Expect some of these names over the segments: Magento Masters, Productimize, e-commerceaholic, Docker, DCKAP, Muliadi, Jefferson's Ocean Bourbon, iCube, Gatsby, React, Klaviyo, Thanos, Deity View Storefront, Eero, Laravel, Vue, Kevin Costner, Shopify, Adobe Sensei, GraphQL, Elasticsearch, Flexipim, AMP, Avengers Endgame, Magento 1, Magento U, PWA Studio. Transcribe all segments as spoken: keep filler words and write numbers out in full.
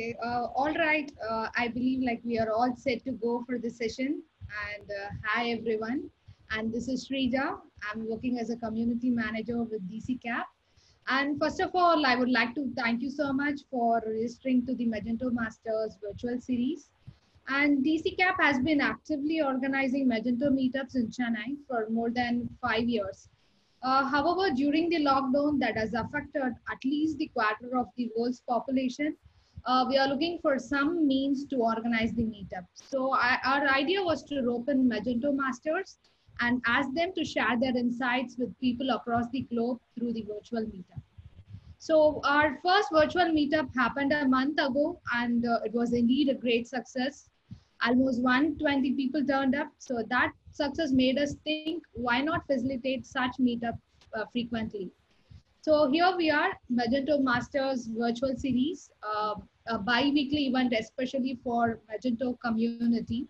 Okay. Uh, all right. Uh, I believe like we are all set to go for this session. And uh, hi, everyone. And this is Sreeja. I'm working as a community manager with D C K A P. And first of all, I would like to thank you so much for registering to the Magento Masters virtual series. And D C K A P has been actively organizing Magento meetups in Chennai for more than five years. Uh, however, during the lockdown that has affected at least the quarter of the world's population, uh, we are looking for some means to organize the meetup. So I, our idea was to rope in Magento Masters and ask them to share their insights with people across the globe through the virtual meetup. So our first virtual meetup happened a month ago, and uh, it was indeed a great success. Almost one hundred twenty people turned up. So that success made us think, why not facilitate such meetup uh, frequently? So here we are, Magento Masters virtual series, uh, a bi-weekly event, especially for Magento community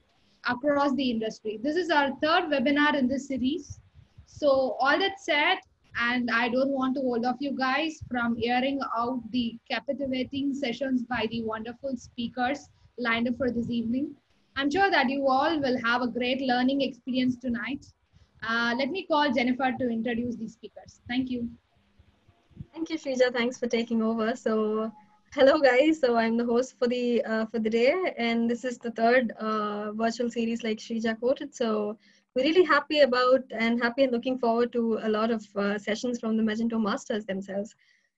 across the industry. This is our third webinar in this series. So all that said, and I don't want to hold off you guys from hearing out the captivating sessions by the wonderful speakers lined up for this evening. I'm sure that you all will have a great learning experience tonight. Uh, let me call Jennifer to introduce the speakers. Thank you. Thank you, Sreeja. Thanks for taking over. So, hello guys. So I'm the host for the uh, for the day, and this is the third uh, virtual series, like Sreeja quoted. So we're really happy about and happy and looking forward to a lot of uh, sessions from the Magento Masters themselves.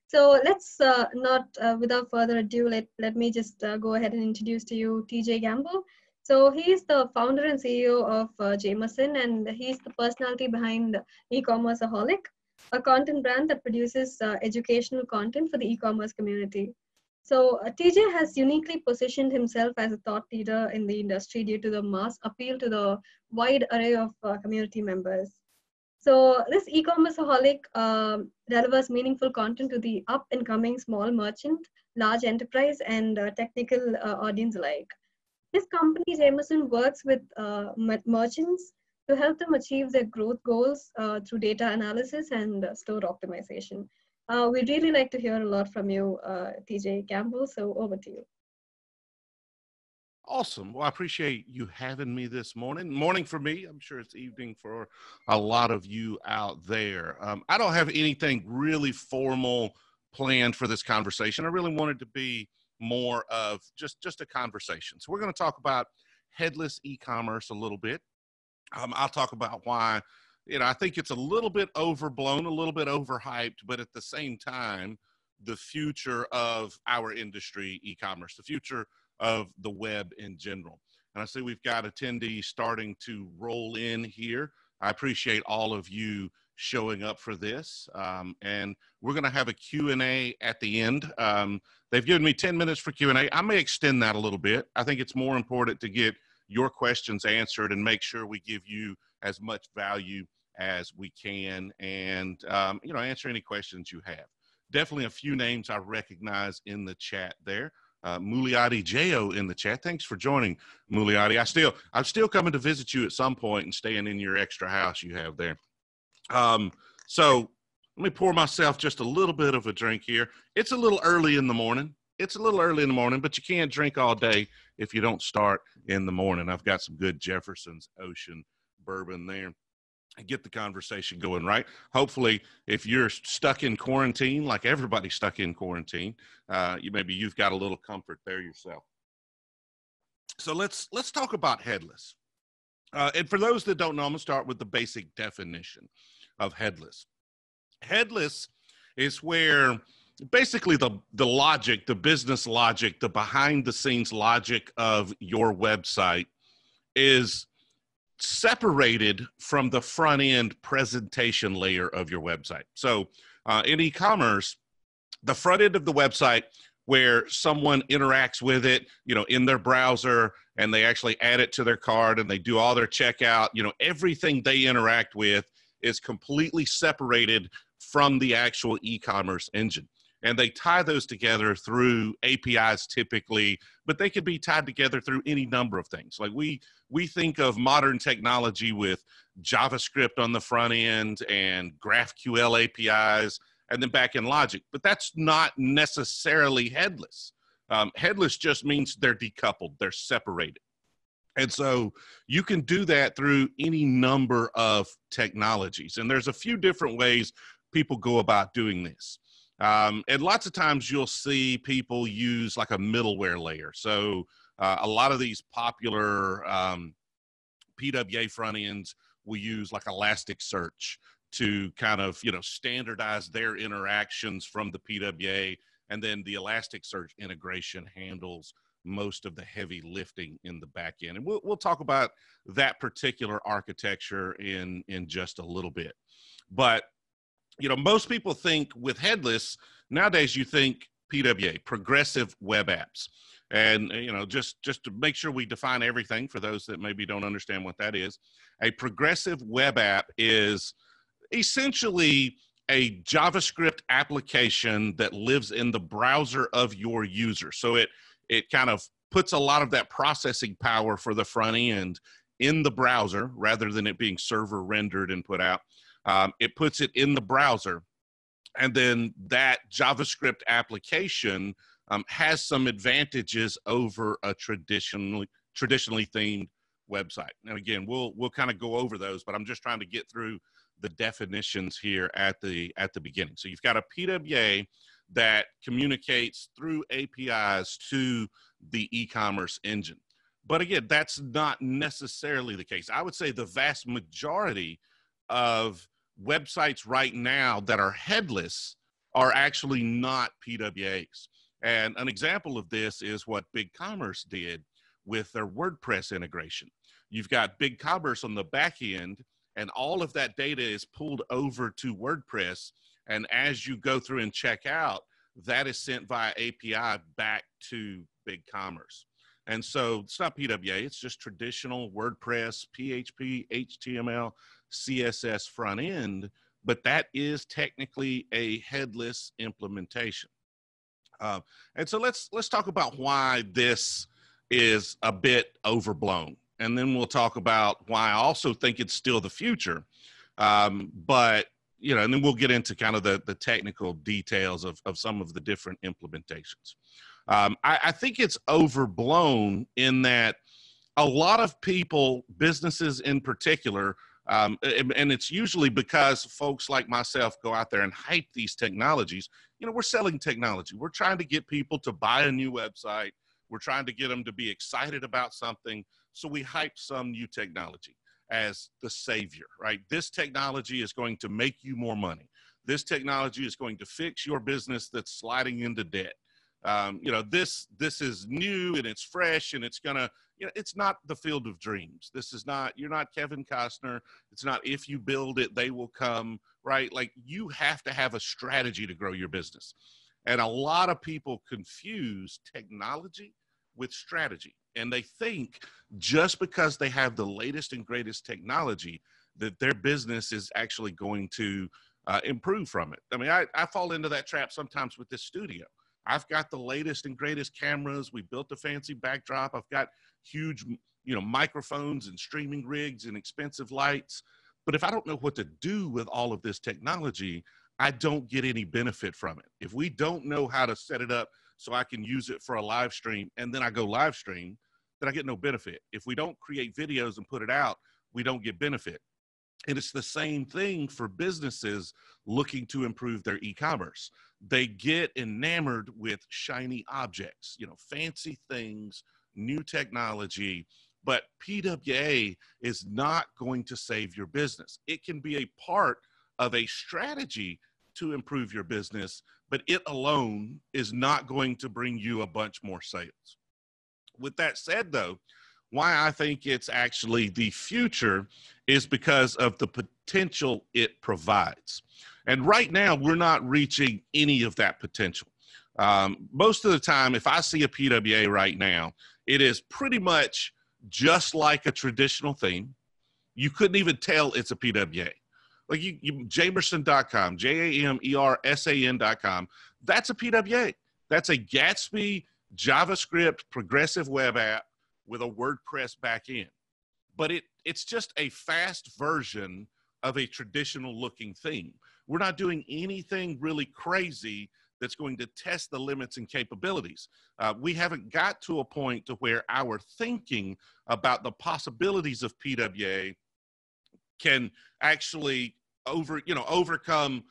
So let's uh, not, uh, without further ado, let, let me just uh, go ahead and introduce to you T J. Gamble. So he is the founder and C E O of uh, Jamersan, and he's the personality behind e-commerceaholic, a content brand that produces uh, educational content for the e-commerce community. So uh, T J has uniquely positioned himself as a thought leader in the industry due to the mass appeal to the wide array of uh, community members. So this e-commerceaholic uh, delivers meaningful content to the up-and-coming small merchant, large enterprise, and uh, technical uh, audience alike. His company, Jamersan, works with uh, merchants to help them achieve their growth goals uh, through data analysis and uh, store optimization. Uh, we'd really like to hear a lot from you, uh, T J Gamble, so over to you. Awesome. Well, I appreciate you having me this morning. Morning for me. I'm sure it's evening for a lot of you out there. Um, I don't have anything really formal planned for this conversation. I really wanted to be more of just, just a conversation. So we're going to talk about headless e-commerce a little bit. Um, I'll talk about why, you know, I think it's a little bit overblown, a little bit overhyped, but at the same time, the future of our industry, e-commerce, the future of the web in general. And I see we've got attendees starting to roll in here. I appreciate all of you showing up for this. Um, and we're going to have a Q and A at the end. Um, they've given me ten minutes for Q and A. I may extend that a little bit. I think it's more important to get your questions answered and make sure we give you as much value as we can, and um, you know, answer any questions you have. Definitely a few names I recognize in the chat there. Uh, Muliadi J O in the chat. Thanks for joining, Muliadi. I still, I'm still coming to visit you at some point and staying in your extra house you have there. Um, so let me pour myself just a little bit of a drink here. It's a little early in the morning. It's a little early in the morning, but you can't drink all day if you don't start in the morning. I've got some good Jefferson's Ocean Bourbon there. Get the conversation going, right? Hopefully, if you're stuck in quarantine, like everybody's stuck in quarantine, uh, you, maybe you've got a little comfort there yourself. So let's, let's talk about headless. Uh, and for those that don't know, I'm going to start with the basic definition of headless. Headless is where basically the, the logic, the business logic, the behind-the-scenes logic of your website is separated from the front-end presentation layer of your website. So uh, in e-commerce, the front end of the website where someone interacts with it, you know, in their browser, and they actually add it to their cart and they do all their checkout, you know, everything they interact with is completely separated from the actual e-commerce engine. And they tie those together through A P Is typically, but they could be tied together through any number of things. Like we, we think of modern technology with JavaScript on the front end and GraphQL A P Is, and then back in logic, but that's not necessarily headless. Um, headless just means they're decoupled, they're separated. And so you can do that through any number of technologies. And there's a few different ways people go about doing this. Um, and lots of times you'll see people use like a middleware layer. So uh, a lot of these popular um, P W A front ends will use like Elasticsearch to kind of, you know, standardize their interactions from the P W A. And then the Elasticsearch integration handles most of the heavy lifting in the back end. And we'll, we'll talk about that particular architecture in, in just a little bit. But, you know, most people think with headless, nowadays you think P W A, progressive web apps. And, you know, just, just to make sure we define everything for those that maybe don't understand what that is, a progressive web app is essentially a JavaScript application that lives in the browser of your user. So it It kind of puts a lot of that processing power for the front end in the browser rather than it being server rendered and put out. Um, it puts it in the browser. And then that JavaScript application um, has some advantages over a traditionally, traditionally themed website. And again, we'll, we'll kind of go over those, but I'm just trying to get through the definitions here at the, at the beginning. So you've got a P W A that communicates through A P Is to the e-commerce engine. But again, that's not necessarily the case. I would say the vast majority of websites right now that are headless are actually not P W As. And an example of this is what BigCommerce did with their WordPress integration. You've got BigCommerce on the back end, and all of that data is pulled over to WordPress. And as you go through and check out, that is sent via A P I back to BigCommerce. And so it's not P W A, it's just traditional WordPress, P H P, H T M L, C S S front end, but that is technically a headless implementation. Uh, and so let's, let's talk about why this is a bit overblown. And then we'll talk about why I also think it's still the future, um, but you know, and then we'll get into kind of the, the technical details of, of some of the different implementations. Um, I, I think it's overblown in that a lot of people, businesses in particular, um, and, and it's usually because folks like myself go out there and hype these technologies. You know, we're selling technology. We're trying to get people to buy a new website. We're trying to get them to be excited about something. So we hype some new technology as the savior, right? This technology is going to make you more money. This technology is going to fix your business that's sliding into debt. Um, you know, this, this is new and it's fresh and it's gonna, you know, it's not the field of dreams. This is not, you're not Kevin Costner. It's not if you build it, they will come, right? Like you have to have a strategy to grow your business. And a lot of people confuse technology with strategy. And they think just because they have the latest and greatest technology that their business is actually going to uh, improve from it. I mean, I, I fall into that trap sometimes with this studio. I've got the latest and greatest cameras. We built a fancy backdrop. I've got huge, you know, microphones and streaming rigs and expensive lights. But if I don't know what to do with all of this technology, I don't get any benefit from it. If we don't know how to set it up so I can use it for a live stream, and then I go live stream, then I get no benefit. If we don't create videos and put it out, we don't get benefit. And it's the same thing for businesses looking to improve their e-commerce. They get enamored with shiny objects, you know, fancy things, new technology, but P W A is not going to save your business. It can be a part of a strategy to improve your business, but it alone is not going to bring you a bunch more sales. With that said though, why I think it's actually the future is because of the potential it provides. And right now we're not reaching any of that potential. Um, most of the time, if I see a P W A right now, it is pretty much just like a traditional theme. You couldn't even tell it's a P W A. Like you, you Jamersan dot com, J A M E R S A N dot com, that's a P W A. That's a Gatsby JavaScript progressive web app with a WordPress backend. But it, it's just a fast version of a traditional looking theme. We're not doing anything really crazy that's going to test the limits and capabilities. Uh, we haven't got to a point to where our thinking about the possibilities of P W A can actually over, you know, overcome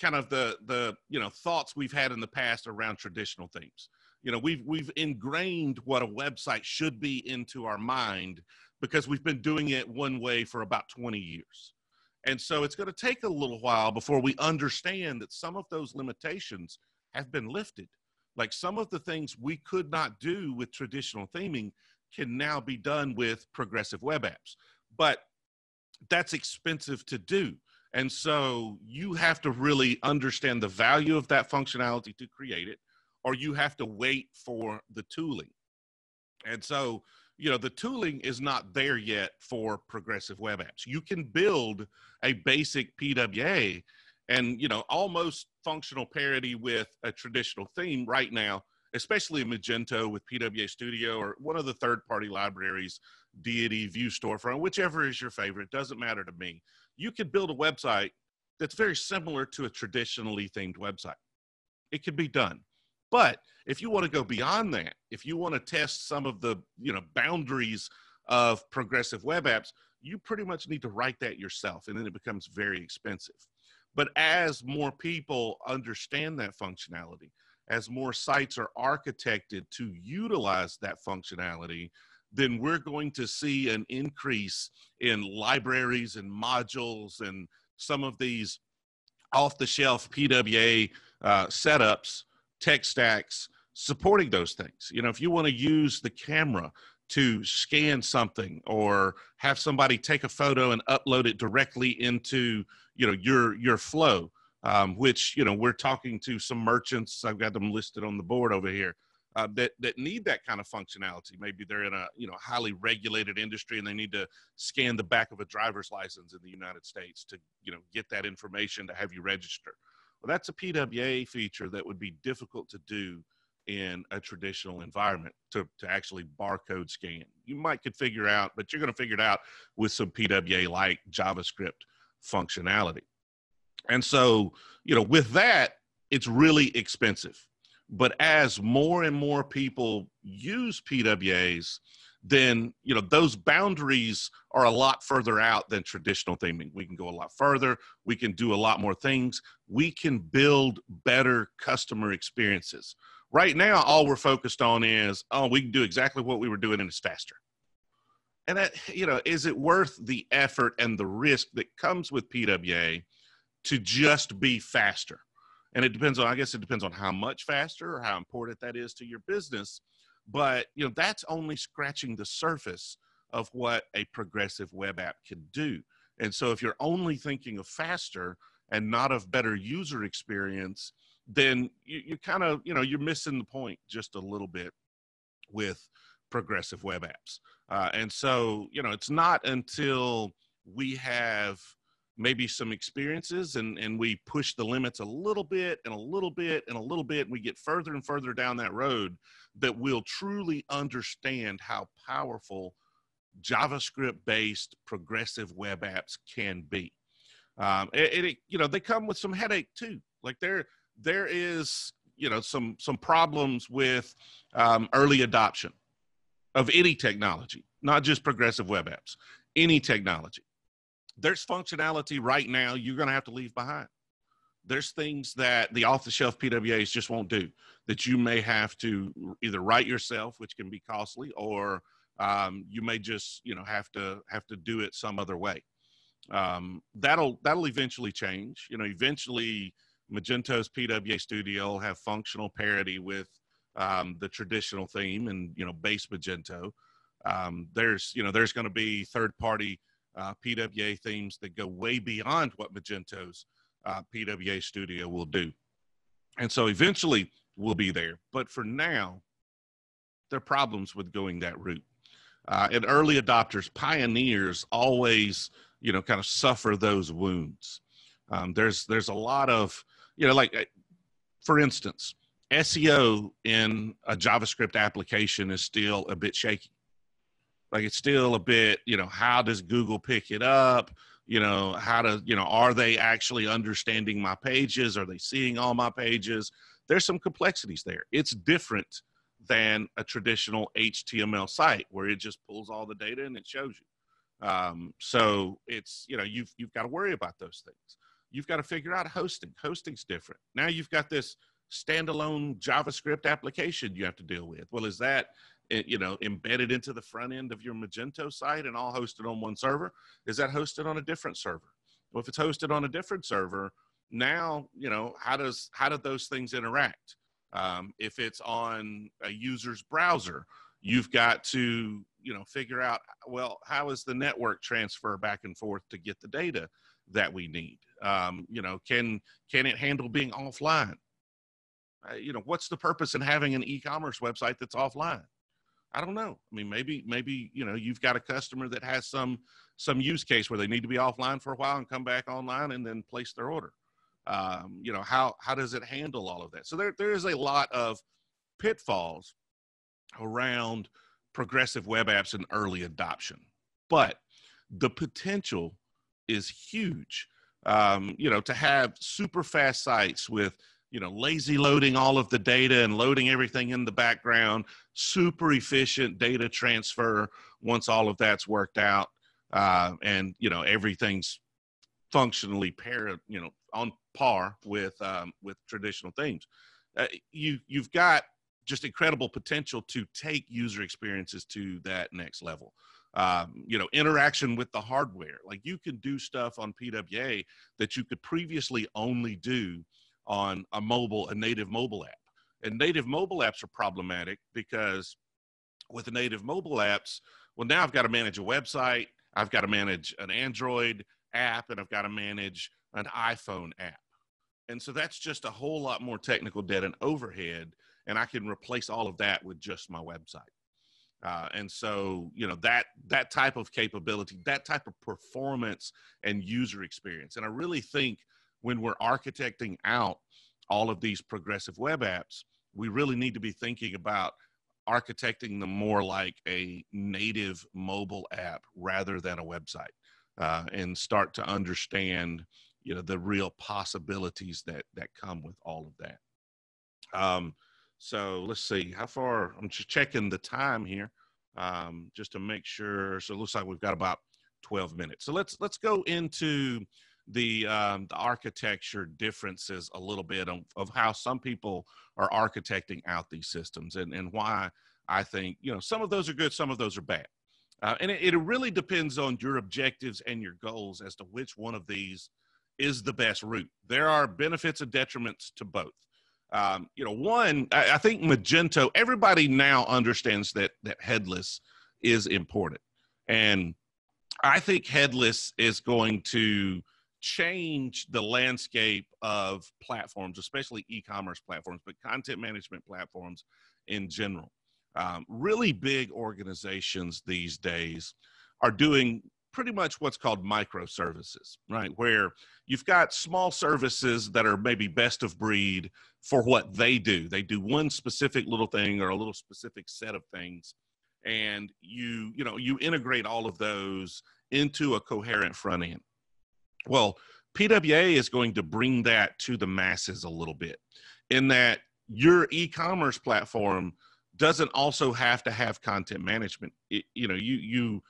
kind of the, the, you know, thoughts we've had in the past around traditional themes. You know, we've, we've ingrained what a website should be into our mind because we've been doing it one way for about twenty years. And so it's going to take a little while before we understand that some of those limitations have been lifted. Like some of the things we could not do with traditional theming can now be done with progressive web apps, but that's expensive to do. And so you have to really understand the value of that functionality to create it, or you have to wait for the tooling. And so, you know, the tooling is not there yet for progressive web apps. You can build a basic P W A and, you know, almost functional parity with a traditional theme right now, especially Magento with P W A Studio or one of the third-party libraries, Deity, View Storefront, whichever is your favorite, doesn't matter to me. You could build a website that's very similar to a traditionally themed website. It could be done. But if you want to go beyond that, if you want to test some of the, you know, boundaries of progressive web apps, you pretty much need to write that yourself, and then it becomes very expensive. But as more people understand that functionality, as more sites are architected to utilize that functionality, then we're going to see an increase in libraries and modules and some of these off-the-shelf P W A uh, setups, tech stacks supporting those things. You know, if you want to use the camera to scan something or have somebody take a photo and upload it directly into, you know, your, your flow, um, which, you know, we're talking to some merchants, I've got them listed on the board over here, uh, that, that need that kind of functionality. Maybe they're in a, you know, highly regulated industry and they need to scan the back of a driver's license in the United States to, you know, get that information to have you register. Well, that's a P W A feature that would be difficult to do in a traditional environment to, to actually barcode scan. You might could figure out, but you're going to figure it out with some P W A-like JavaScript functionality. And so, you know, with that, it's really expensive. But as more and more people use P W As, then, you know, those boundaries are a lot further out than traditional theming. We can go a lot further. We can do a lot more things. We can build better customer experiences. Right now, all we're focused on is, oh, we can do exactly what we were doing and it's faster. And that, you know, is it worth the effort and the risk that comes with P W A to just be faster? And it depends on, I guess it depends on how much faster or how important that is to your business. But, you know, that's only scratching the surface of what a progressive web app can do. And so if you're only thinking of faster and not of better user experience, then you, you kind of, you know, you're missing the point just a little bit with progressive web apps. Uh, and so, you know, it's not until we have maybe some experiences and, and we push the limits a little bit and a little bit and a little bit, and we get further and further down that road that we'll truly understand how powerful JavaScript-based progressive web apps can be. Um, and it, you know, they come with some headache too. Like there, there is, you know, some, some problems with um, early adoption of any technology, not just progressive web apps, any technology. There's functionality right now you're going to have to leave behind. There's things that the off-the-shelf P W As just won't do that you may have to either write yourself, which can be costly, or um, you may just, you know, have to have to do it some other way. Um, that'll that'll eventually change. You know, eventually Magento's P W A Studio will have functional parity with um, the traditional theme and, you know, base Magento. Um, there's you know there's going to be third-party Uh, P W A themes that go way beyond what Magento's uh, P W A Studio will do. And so eventually we'll be there. But for now, there are problems with going that route. Uh, and early adopters, pioneers, always, you know, kind of suffer those wounds. Um, there's, there's a lot of, you know, like, for instance, S E O in a JavaScript application is still a bit shaky. Like it's still a bit, you know, how does Google pick it up? you know, how to, you know, are they actually understanding my pages? Are they seeing all my pages? There's some complexities there. It's different than a traditional H T M L site where it just pulls all the data and it shows you. Um, so it's, you know, you've, you've got to worry about those things. You've got to figure out hosting. Hosting's different. Now you've got this standalone JavaScript application you have to deal with. Well, is that, you know, embedded into the front end of your Magento site and all hosted on one server? Is that hosted on a different server? Well, if it's hosted on a different server, now, you know, how does, how do those things interact? Um, if it's on a user's browser, you've got to, you know, figure out, well, how is the network transfer back and forth to get the data that we need? Um, you know, can, can it handle being offline? Uh, you know, what's the purpose in having an e-commerce website that's offline? I don't know. I mean, maybe, maybe, you know, you've got a customer that has some, some use case where they need to be offline for a while and come back online and then place their order. Um, you know, how, how does it handle all of that? So there, there is a lot of pitfalls around progressive web apps and early adoption, but the potential is huge. Um, you know, to have super fast sites with, you know, lazy loading all of the data and loading everything in the background, super efficient data transfer once all of that's worked out, uh, and, you know, everything's functionally paired, you know, on par with, um, with traditional themes. Uh, you, you've got just incredible potential to take user experiences to that next level. Um, you know, interaction with the hardware. Like, you can do stuff on P W A that you could previously only do on a mobile, a native mobile app. And native mobile apps are problematic because with the native mobile apps, well, now I've got to manage a website, I've got to manage an Android app, and I've got to manage an iPhone app. And so that's just a whole lot more technical debt and overhead, and I can replace all of that with just my website. Uh, and so, you know, that, that type of capability, that type of performance and user experience. And I really think when we're architecting out all of these progressive web apps, we really need to be thinking about architecting them more like a native mobile app rather than a website, uh, and start to understand, you know, the real possibilities that, that come with all of that. Um, So let's see how far. I'm just checking the time here, um, just to make sure. So it looks like we've got about twelve minutes. So let's let's go into the um, the architecture differences a little bit of, of how some people are architecting out these systems, and and why I think, you know, some of those are good, some of those are bad, uh, and it, it really depends on your objectives and your goals as to which one of these is the best route. There are benefits and detriments to both. Um, you know, one, I, I think Magento, everybody now understands that, that headless is important. And I think headless is going to change the landscape of platforms, especially e-commerce platforms, but content management platforms in general. Um, really big organizations these days are doing pretty much what's called microservices, right? Where you've got small services that are maybe best of breed for what they do. They do one specific little thing or a little specific set of things. And you, you know, you integrate all of those into a coherent front end. Well, P W A is going to bring that to the masses a little bit, in that your e-commerce platform doesn't also have to have content management. It, you know, you, you,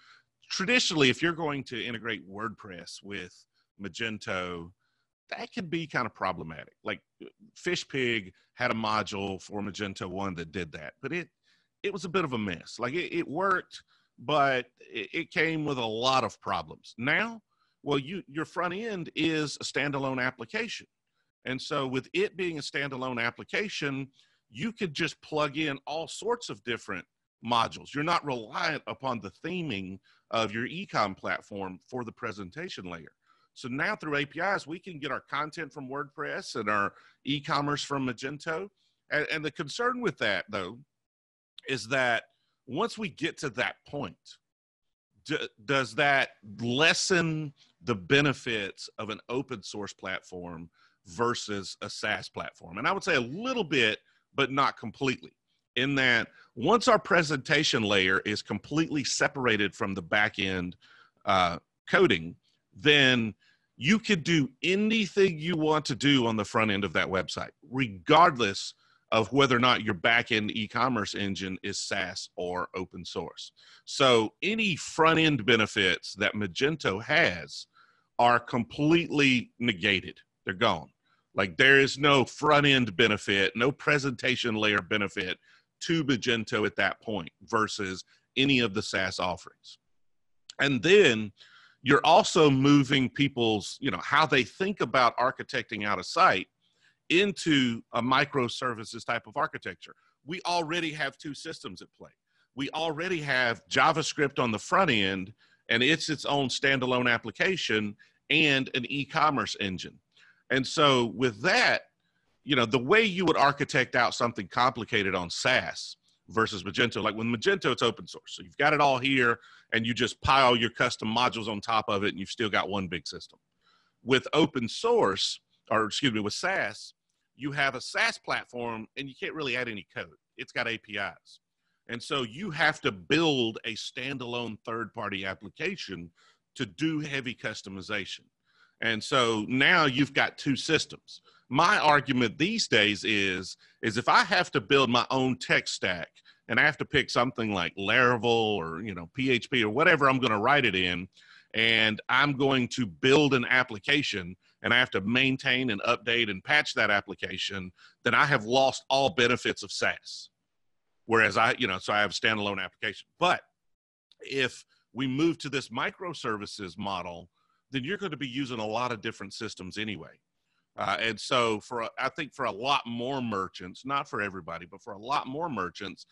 traditionally, if you're going to integrate WordPress with Magento, that can be kind of problematic. Like, Fishpig had a module for Magento one that did that, but it, it was a bit of a mess. Like, it, it worked, but it, it came with a lot of problems. Now, well, you, your front end is a standalone application. And so with it being a standalone application, you could just plug in all sorts of different modules. You're not reliant upon the theming of your e-com platform for the presentation layer. So now through A P Is, we can get our content from WordPress and our e-commerce from Magento. And, and the concern with that, though, is that once we get to that point, d does that lessen the benefits of an open source platform versus a SaaS platform? And I would say a little bit, but not completely. In that, once our presentation layer is completely separated from the back end uh, coding, then you could do anything you want to do on the front end of that website, regardless of whether or not your back-end e-commerce engine is SaaS or open source. So any front-end benefits that Magento has are completely negated. They're gone. Like, there is no front-end benefit, no presentation layer benefit to Magento at that point versus any of the SaaS offerings. And then you're also moving people's, you know, how they think about architecting out a site into a microservices type of architecture. We already have two systems at play. We already have JavaScript on the front end, and it's its own standalone application, and an e-commerce engine. And so with that, you know, the way you would architect out something complicated on SaaS versus Magento, like with Magento, it's open source. So you've got it all here, and you just pile your custom modules on top of it, and you've still got one big system. With open source, or excuse me, with SaaS, you have a SaaS platform, and you can't really add any code. It's got A P Is. And so you have to build a standalone third-party application to do heavy customization. And so now you've got two systems. My argument these days is, is if I have to build my own tech stack and I have to pick something like Laravel or, you know, P H P or whatever I'm going to write it in, and I'm going to build an application and I have to maintain and update and patch that application, then I have lost all benefits of SaaS. Whereas I, you know, so I have a standalone application. But if we move to this microservices model, then you're going to be using a lot of different systems anyway. Uh, and so for, I think for a lot more merchants, not for everybody, but for a lot more merchants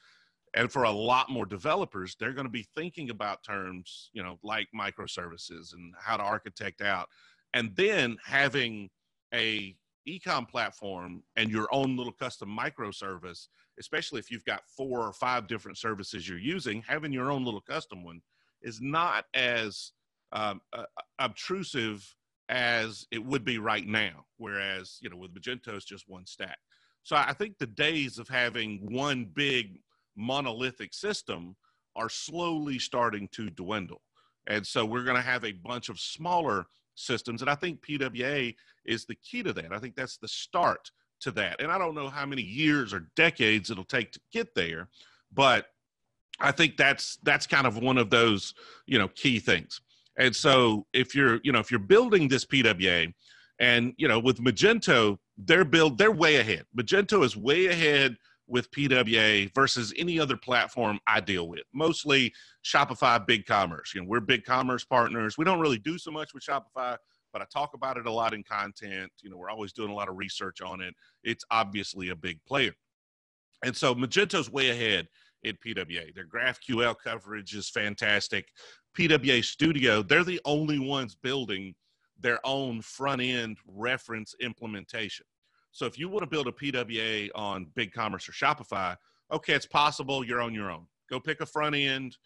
and for a lot more developers, they're going to be thinking about terms, you know, like microservices and how to architect out. And then having a e-com platform and your own little custom microservice, especially if you've got four or five different services you're using, having your own little custom one is not as Um, uh, obtrusive as it would be right now, whereas, you know, with Magento, it's just one stack. So I think the days of having one big monolithic system are slowly starting to dwindle. And so we're going to have a bunch of smaller systems, and I think P W A is the key to that. I think that's the start to that. And I don't know how many years or decades it'll take to get there, but I think that's, that's kind of one of those, you know, key things. And so if you're, you know, if you're building this P W A and, you know, with Magento, they're build, they're way ahead. Magento is way ahead with P W A versus any other platform I deal with, mostly Shopify, BigCommerce. You know, we're BigCommerce partners. We don't really do so much with Shopify, but I talk about it a lot in content. You know, we're always doing a lot of research on it. It's obviously a big player. And so Magento's way ahead in P W A. Their GraphQL coverage is fantastic. P W A Studio, they're the only ones building their own front-end reference implementation. So if you want to build a P W A on BigCommerce or Shopify, okay, it's possible, you're on your own. Go pick a front-end,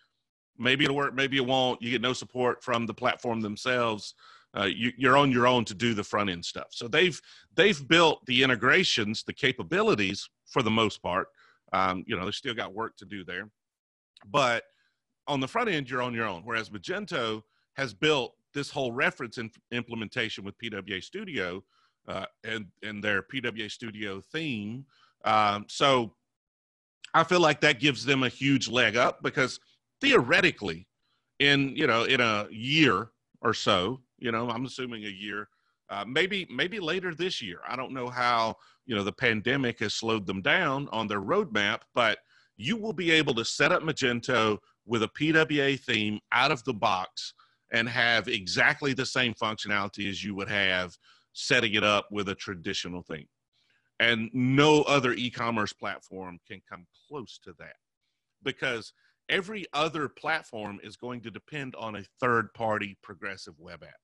maybe it'll work, maybe it won't. You get no support from the platform themselves. Uh, you, you're on your own to do the front-end stuff. So they've, they've built the integrations, the capabilities for the most part. Um, you know, they've still got work to do there. But on the front end, you're on your own, whereas Magento has built this whole reference implementation with P W A Studio uh, and, and their P W A Studio theme. Um, so I feel like that gives them a huge leg up because theoretically in, you know, in a year or so, you know, I'm assuming a year, uh, maybe, maybe later this year. I don't know how, you know, the pandemic has slowed them down on their roadmap, but you will be able to set up Magento with a P W A theme out of the box and have exactly the same functionality as you would have setting it up with a traditional theme. And no other e-commerce platform can come close to that because every other platform is going to depend on a third-party progressive web app.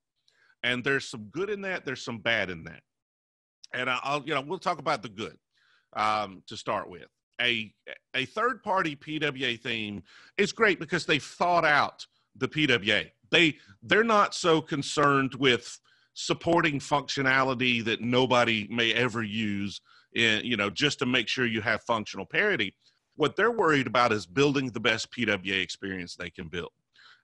And there's some good in that, there's some bad in that. And I'll, you know, we'll talk about the good um, to start with. A, a third-party P W A theme is great because they've thought out the P W A. They, they're not so concerned with supporting functionality that nobody may ever use, in, you know, just to make sure you have functional parity. What they're worried about is building the best P W A experience they can build.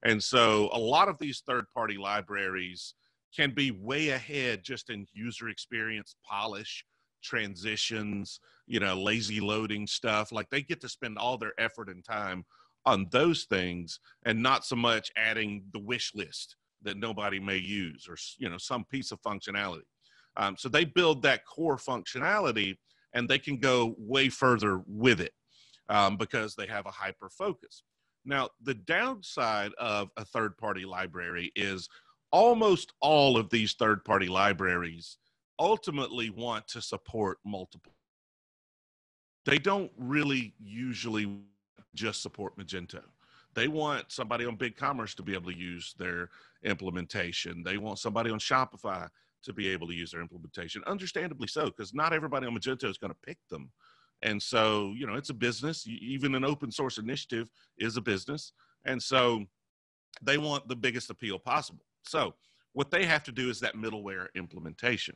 And so a lot of these third-party libraries can be way ahead just in user experience, polish, transitions, you know, lazy loading stuff. Like they get to spend all their effort and time on those things and not so much adding the wish list that nobody may use or, you know, some piece of functionality. Um, so they build that core functionality and they can go way further with it um, because they have a hyper focus. Now, the downside of a third-party library is almost all of these third-party libraries ultimately want to support multiple. They don't really usually just support Magento. They want somebody on BigCommerce to be able to use their implementation. They want somebody on Shopify to be able to use their implementation. Understandably so, because not everybody on Magento is going to pick them. And so, you know, it's a business. Even an open source initiative is a business. And so they want the biggest appeal possible. So what they have to do is that middleware implementation.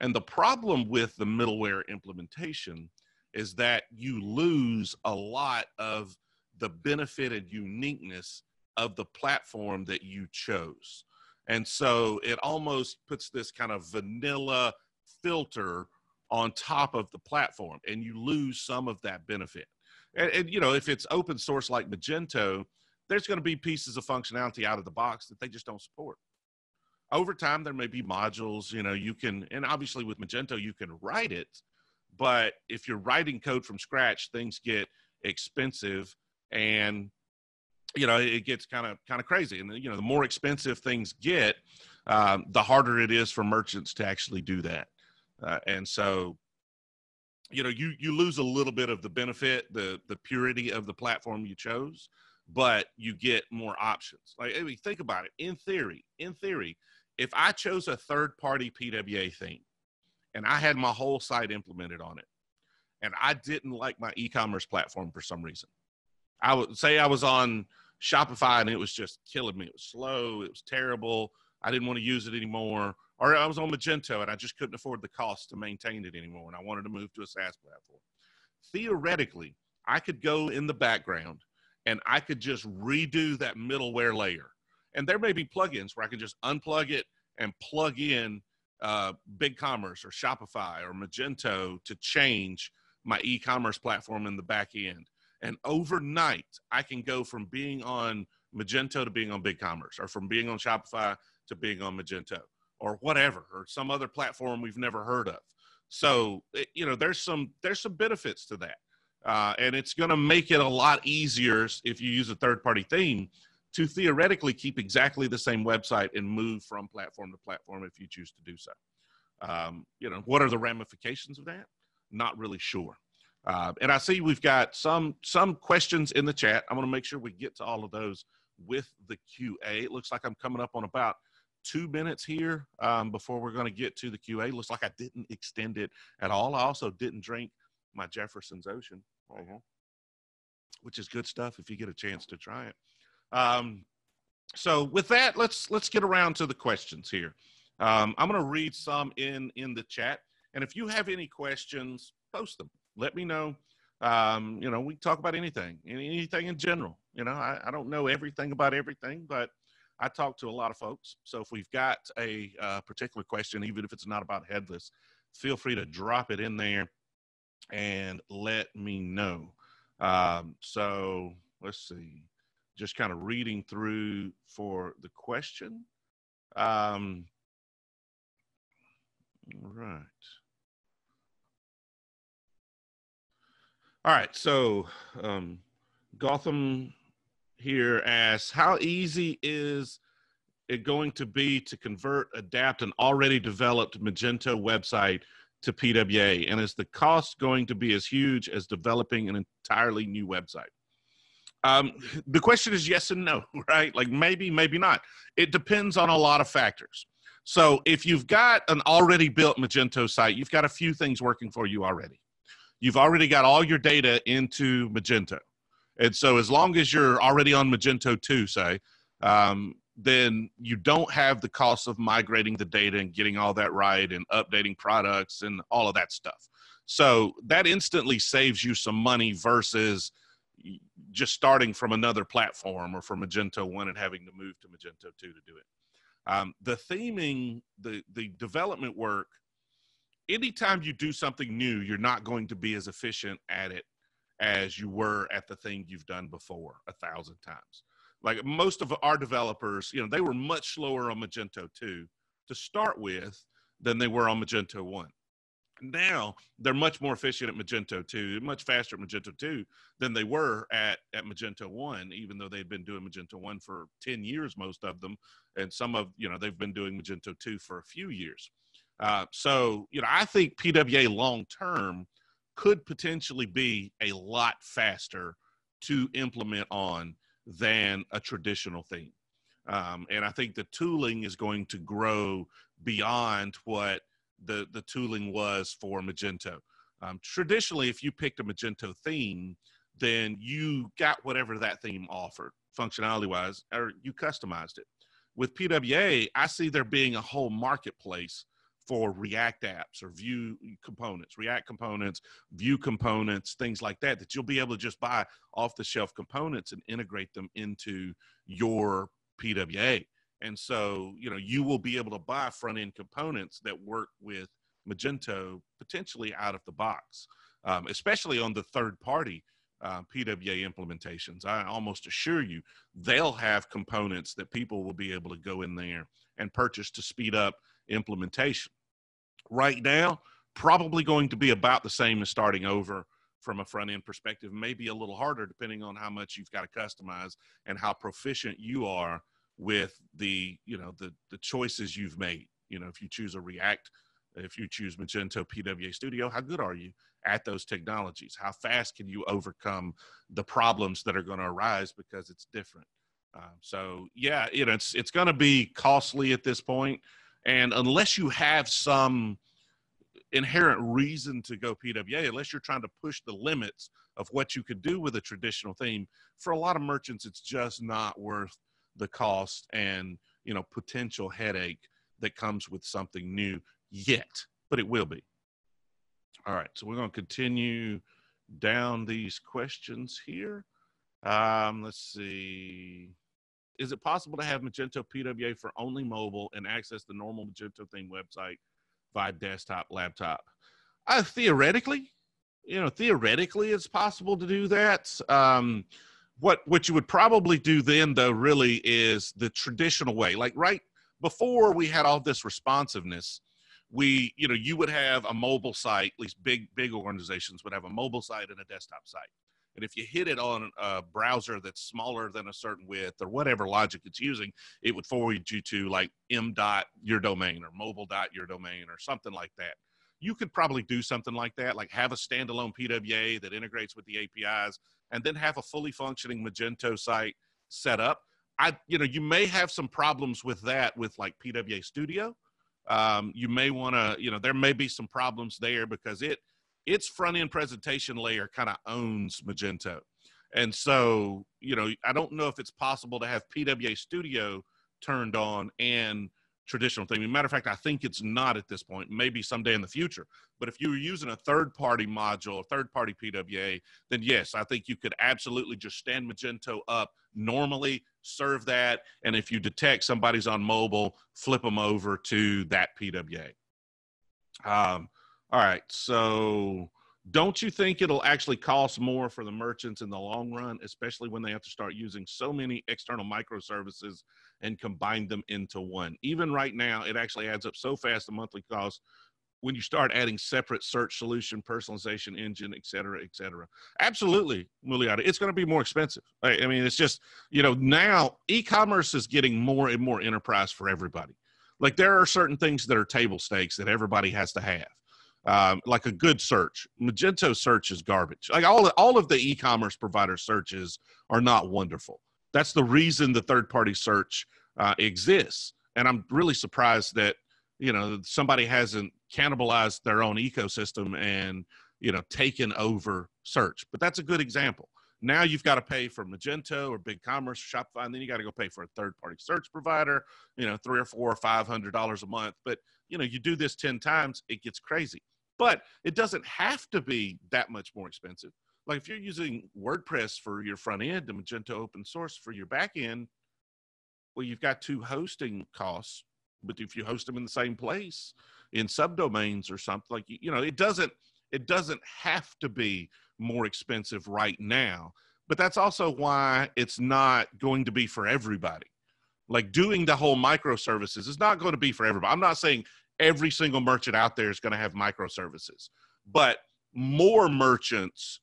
And the problem with the middleware implementation is that you lose a lot of the benefit and uniqueness of the platform that you chose. And so it almost puts this kind of vanilla filter on top of the platform, and you lose some of that benefit. And, and you know, if it's open source like Magento, there's going to be pieces of functionality out of the box that they just don't support. Over time, there may be modules, you know, you can, and obviously with Magento, you can write it, but if you're writing code from scratch, things get expensive and, you know, it gets kind of kind of crazy. And, you know, the more expensive things get, um, the harder it is for merchants to actually do that. Uh, and so, you know, you, you lose a little bit of the benefit, the, the purity of the platform you chose, but you get more options. Like, I mean, think about it. In theory, in theory, if I chose a third-party P W A theme and I had my whole site implemented on it and I didn't like my e-commerce platform for some reason, I would say I was on Shopify and it was just killing me. It was slow. It was terrible. I didn't want to use it anymore. Or I was on Magento and I just couldn't afford the cost to maintain it anymore. And I wanted to move to a SaaS platform. Theoretically, I could go in the background and I could just redo that middleware layer. And there may be plugins where I can just unplug it and plug in uh, BigCommerce or Shopify or Magento to change my e-commerce platform in the back end. And overnight, I can go from being on Magento to being on BigCommerce, or from being on Shopify to being on Magento, or whatever, or some other platform we've never heard of. So, it, you know, there's some, there's some benefits to that. Uh, and it's going to make it a lot easier if you use a third-party theme to theoretically keep exactly the same website and move from platform to platform if you choose to do so. Um, you know, what are the ramifications of that? Not really sure. Uh, and I see we've got some some questions in the chat. I'm going to make sure we get to all of those with the Q A. It looks like I'm coming up on about two minutes here um, before we're going to get to the Q A. Looks like I didn't extend it at all. I also didn't drink my Jefferson's Ocean, right here, which is good stuff if you get a chance to try it. Um, so with that, let's let's get around to the questions here. Um, I'm going to read some in in the chat, and if you have any questions, post them. Let me know. Um, you know, we can talk about anything, anything in general. You know, I, I don't know everything about everything, but I talk to a lot of folks. So if we've got a uh, particular question, even if it's not about headless, feel free to drop it in there and let me know. Um, so let's see, just kind of reading through for the question. Um, right. All right, so um, Gotham here asks, how easy is it going to be to convert, adapt an already developed Magento website to P W A? And is the cost going to be as huge as developing an entirely new website? Um, the question is yes and no, right? Like maybe, maybe not. It depends on a lot of factors. So if you've got an already built Magento site, you've got a few things working for you already. You've already got all your data into Magento. And so as long as you're already on Magento two, say, um, then you don't have the cost of migrating the data and getting all that right and updating products and all of that stuff. So that instantly saves you some money versus just starting from another platform or from Magento one and having to move to Magento two to do it. Um, the theming, the, the development work, anytime you do something new, you're not going to be as efficient at it as you were at the thing you've done before a thousand times. Like most of our developers, you know, they were much slower on Magento two to start with than they were on Magento one. Now they're much more efficient at Magento two, much faster at Magento two than they were at, at Magento one, even though they've been doing Magento one for ten years, most of them. And some of, you know, they've been doing Magento two for a few years. Uh, so, you know, I think P W A long-term could potentially be a lot faster to implement on than a traditional theme. Um, and I think the tooling is going to grow beyond what the, the tooling was for Magento. Um, traditionally, if you picked a Magento theme, then you got whatever that theme offered functionality-wise, or you customized it. With P W A, I see there being a whole marketplace for React apps or Vue components, React components, Vue components, things like that, that you'll be able to just buy off-the-shelf components and integrate them into your P W A. And so, you know, you will be able to buy front-end components that work with Magento potentially out of the box, um, especially on the third-party uh, P W A implementations. I almost assure you, they'll have components that people will be able to go in there and purchase to speed up implementation. Right now, probably going to be about the same as starting over from a front-end perspective, maybe a little harder depending on how much you've got to customize and how proficient you are with the, you know, the, the choices you've made. You know, if you choose a React, if you choose Magento P W A Studio, how good are you at those technologies? How fast can you overcome the problems that are going to arise because it's different? Um, so yeah, you know, it's, it's going to be costly at this point. And unless you have some inherent reason to go P W A, unless you're trying to push the limits of what you could do with a traditional theme, for a lot of merchants, it's just not worth the cost and, you know, potential headache that comes with something new yet, but it will be. All right, so we're going to continue down these questions here. Um, let's see. Is it possible to have Magento P W A for only mobile and access the normal Magento theme website via desktop, laptop? Uh, theoretically, you know, theoretically it's possible to do that. Um, what, what you would probably do then though really is the traditional way. Like right before we had all this responsiveness, we, you know, you would have a mobile site, at least big, big organizations would have a mobile site and a desktop site. And if you hit it on a browser that's smaller than a certain width or whatever logic it's using, it would forward you to like m dot your domain or mobile dot your domain or something like that. You could probably do something like that, like have a standalone P W A that integrates with the A P Is and then have a fully functioning Magento site set up. I, you know, you may have some problems with that with like P W A Studio. Um, you may want to, you know, there may be some problems there because it, its front-end presentation layer kind of owns Magento. And so, you know, I don't know if it's possible to have P W A Studio turned on and traditional thing. As a matter of fact, I think it's not at this point, maybe someday in the future. But if you were using a third-party module, a third-party P W A, then yes, I think you could absolutely just stand Magento up normally, serve that, and if you detect somebody's on mobile, flip them over to that P W A. Um, All right, so don't you think it'll actually cost more for the merchants in the long run, especially when they have to start using so many external microservices and combine them into one? Even right now, it actually adds up so fast, the monthly cost, when you start adding separate search solution, personalization engine, et cetera, et cetera. Absolutely, Muliadi, it's gonna be more expensive. I mean, it's just, you know, now e-commerce is getting more and more enterprise for everybody. Like there are certain things that are table stakes that everybody has to have. Um, like a good search. Magento search is garbage. Like all, all of the e-commerce provider searches are not wonderful. That's the reason the third-party search uh, exists. And I'm really surprised that, you know, somebody hasn't cannibalized their own ecosystem and, you know, taken over search. But that's a good example. Now you've got to pay for Magento or BigCommerce, Shopify, and then you got to go pay for a third-party search provider, you know, three or four or five hundred dollars a month. But, you know, you do this ten times, it gets crazy. But it doesn't have to be that much more expensive. Like if you're using WordPress for your front end and Magento open source for your back end, well, you've got two hosting costs, but if you host them in the same place in subdomains or something, like, you know, it doesn't, it doesn't have to be more expensive right now, but that's also why it's not going to be for everybody. Like doing the whole microservices is not going to be for everybody. I'm not saying every single merchant out there is going to have microservices, but more merchants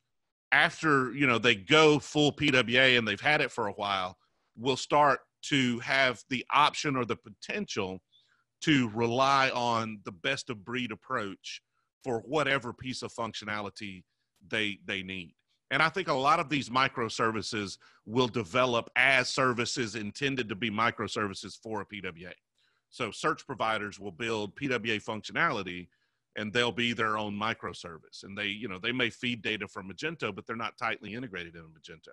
after, you know, they go full P W A and they've had it for a while, will start to have the option or the potential to rely on the best of breed approach for whatever piece of functionality they, they need. And I think a lot of these microservices will develop as services intended to be microservices for a P W A. So search providers will build P W A functionality and they'll be their own microservice. And they, you know, they may feed data from Magento, but they're not tightly integrated in Magento.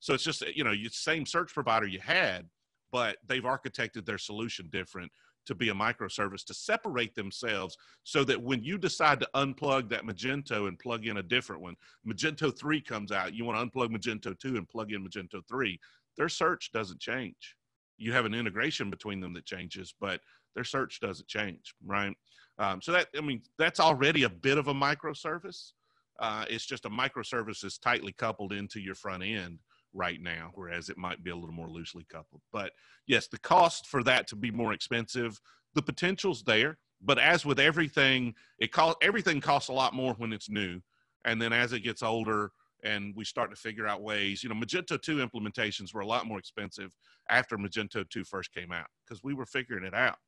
So it's just, you know, you same search provider you had, but they've architected their solution different to be a microservice to separate themselves so that when you decide to unplug that Magento and plug in a different one, Magento three comes out, you want to unplug Magento two and plug in Magento three, their search doesn't change. You have an integration between them that changes, but their search doesn't change, right? Um, so that, I mean, that's already a bit of a microservice. Uh, it's just a microservice is tightly coupled into your front end right now, whereas it might be a little more loosely coupled. But yes, the cost for that to be more expensive, the potential's there, but as with everything, it cost, everything costs a lot more when it's new. And then as it gets older, and we start to figure out ways, you know, Magento two implementations were a lot more expensive after Magento two first came out because we were figuring it out.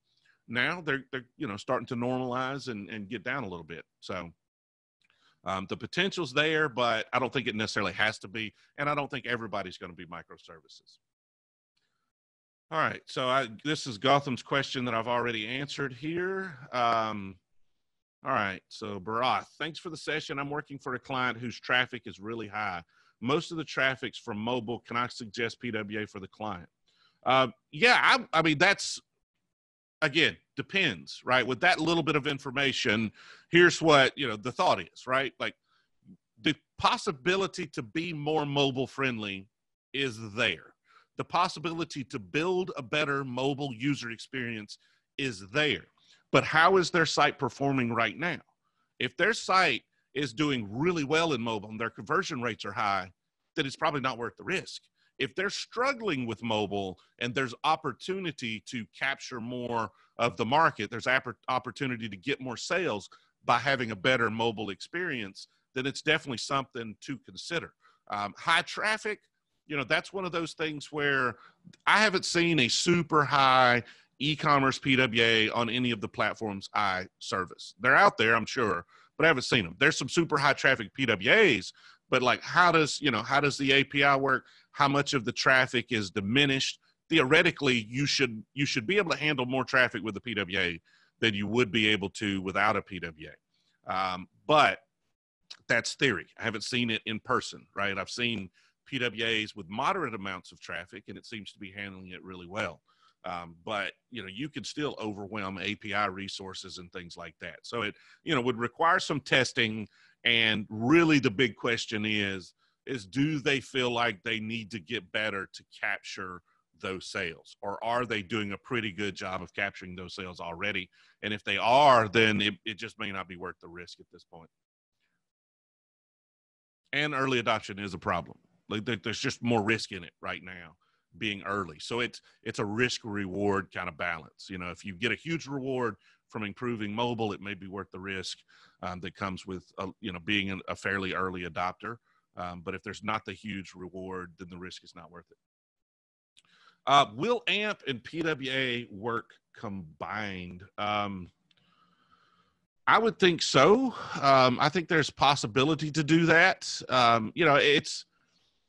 Now they're, they're you know, starting to normalize and, and get down a little bit. So um, the potential's there, but I don't think it necessarily has to be. And I don't think everybody's going to be microservices. All right. So I, this is Gotham's question that I've already answered here. Um, All right, so Barath, thanks for the session. I'm working for a client whose traffic is really high. Most of the traffic's from mobile. Can I suggest P W A for the client? Uh, yeah, I, I mean, that's, again, depends, right? With that little bit of information, here's what, you know, the thought is, right? Like the possibility to be more mobile friendly is there. The possibility to build a better mobile user experience is there. But how is their site performing right now? If their site is doing really well in mobile and their conversion rates are high, then it's probably not worth the risk. If they're struggling with mobile and there's opportunity to capture more of the market, there's opportunity to get more sales by having a better mobile experience, then it's definitely something to consider. Um, high traffic, you know, that's one of those things where I haven't seen a super high e-commerce P W A on any of the platforms I service. They're out there, I'm sure, but I haven't seen them. There's some super high traffic P W As, but like how does, you know, how does the A P I work? How much of the traffic is diminished? Theoretically, you should, you should be able to handle more traffic with a P W A than you would be able to without a P W A. Um, but that's theory. I haven't seen it in person, right? I've seen P W As with moderate amounts of traffic and it seems to be handling it really well. Um, but, you know, you can still overwhelm A P I resources and things like that. So it, you know, would require some testing. And really the big question is, is do they feel like they need to get better to capture those sales? Or are they doing a pretty good job of capturing those sales already? And if they are, then it, it just may not be worth the risk at this point. And early adoption is a problem. Like there's just more risk in it right now. Being early. So it's, it's a risk reward kind of balance. You know, if you get a huge reward from improving mobile, it may be worth the risk um, that comes with, a, you know, being a fairly early adopter. Um, but if there's not the huge reward, then the risk is not worth it. Uh, will A M P and P W A work combined? Um, I would think so. Um, I think there's possibility to do that. Um, you know, it's,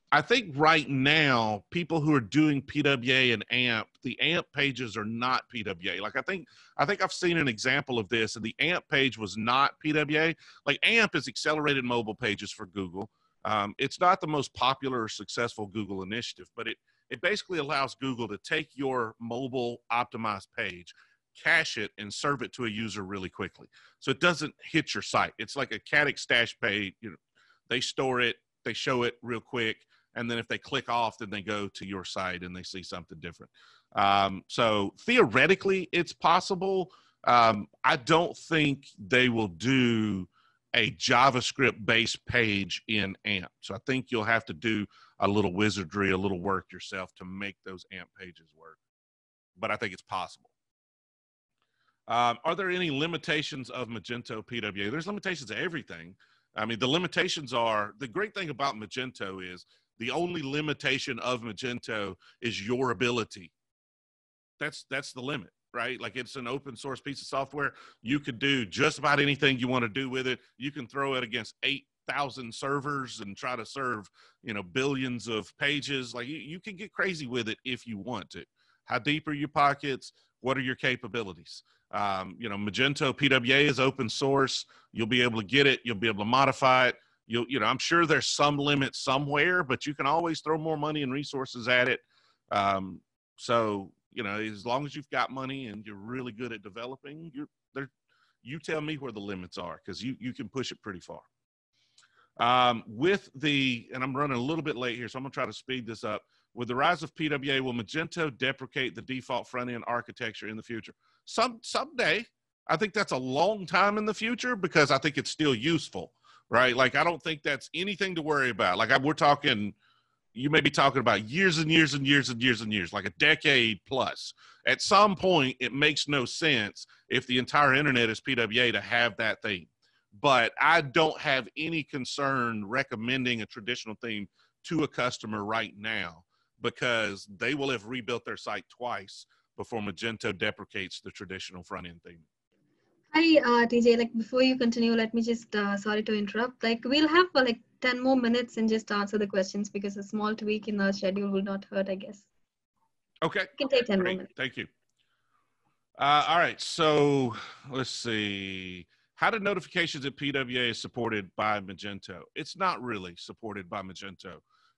I think right now, people who are doing P W A and A M P, the A M P pages are not P W A. Like I think, I think I've seen an example of this and the A M P page was not P W A. Like A M P is accelerated mobile pages for Google. Um, it's not the most popular or successful Google initiative, but it, it basically allows Google to take your mobile optimized page, cache it and serve it to a user really quickly. So it doesn't hit your site. It's like a Caddx stash page. You know, they store it. they show it real quick. And then if they click off, then they go to your site and they see something different. Um, so theoretically, it's possible. Um, I don't think they will do a JavaScript-based page in AMP. So I think you'll have to do a little wizardry, a little work yourself to make those AMP pages work. But I think it's possible. Um, are there any limitations of Magento P W A? There's limitations to everything. I mean, the limitations are, the great thing about Magento is the only limitation of Magento is your ability. That's, that's the limit, right? Like, it's an open source piece of software. You could do just about anything you want to do with it. You can throw it against eight thousand servers and try to serve, you know, billions of pages. Like, you, you can get crazy with it if you want to. How deep are your pockets? What are your capabilities? Um, you know, Magento P W A is open source. You'll be able to get it. You'll be able to modify it. You'll, you know, I'm sure there's some limit somewhere, but you can always throw more money and resources at it. Um, so, you know, as long as you've got money and you're really good at developing, you're there. You tell me where the limits are, because you, you can push it pretty far. Um, with the, and I'm running a little bit late here, so I'm gonna try to speed this up. With the rise of P W A, will Magento deprecate the default front-end architecture in the future? Some, someday. I think that's a long time in the future, because I think it's still useful, right? Like, I don't think that's anything to worry about. Like, I, we're talking, you may be talking about years and years and years and years and years, like a decade plus. At some point, it makes no sense if the entire internet is P W A to have that theme. But I don't have any concern recommending a traditional theme to a customer right now, because they will have rebuilt their site twice before Magento deprecates the traditional front-end theme. Hi, uh, T J, like, before you continue, let me just, uh, sorry to interrupt, like, we'll have uh, like ten more minutes and just answer the questions, because a small tweak in the schedule will not hurt, I guess. Okay. It can take ten more minutes. Thank you. Uh, all right, so let's see. How do notifications at P W A is supported by Magento? It's not really supported by Magento.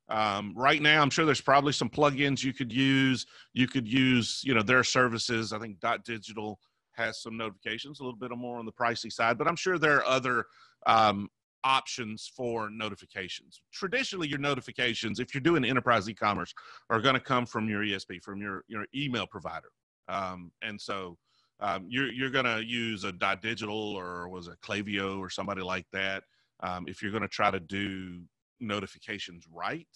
Um, right now, I'm sure there's probably some plugins you could use. You could use, you know, their services. I think Dot Digital has some notifications, a little bit more on the pricey side, but I'm sure there are other um, options for notifications. Traditionally, your notifications, if you're doing enterprise e-commerce, are going to come from your E S P, from your, your email provider. Um, and so um, you're, you're going to use a Dot Digital or was a Klaviyo or somebody like that. Um, if you're going to try to do notifications right.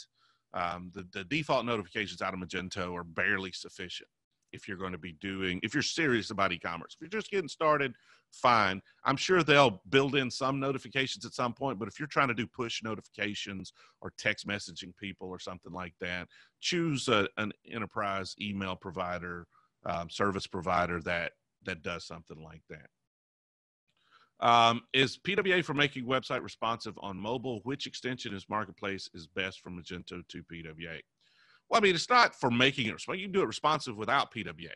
Um, the, the default notifications out of Magento are barely sufficient if you're going to be doing, if you're serious about e-commerce. If you're just getting started, fine. I'm sure they'll build in some notifications at some point, but if you're trying to do push notifications or text messaging people or something like that, choose a, an enterprise email provider, um, service provider that, that does something like that. Um, is P W A for making website responsive on mobile? Which extension is marketplace is best for Magento to P W A? Well, I mean, it's not for making it responsive. You can do it responsive without P W A.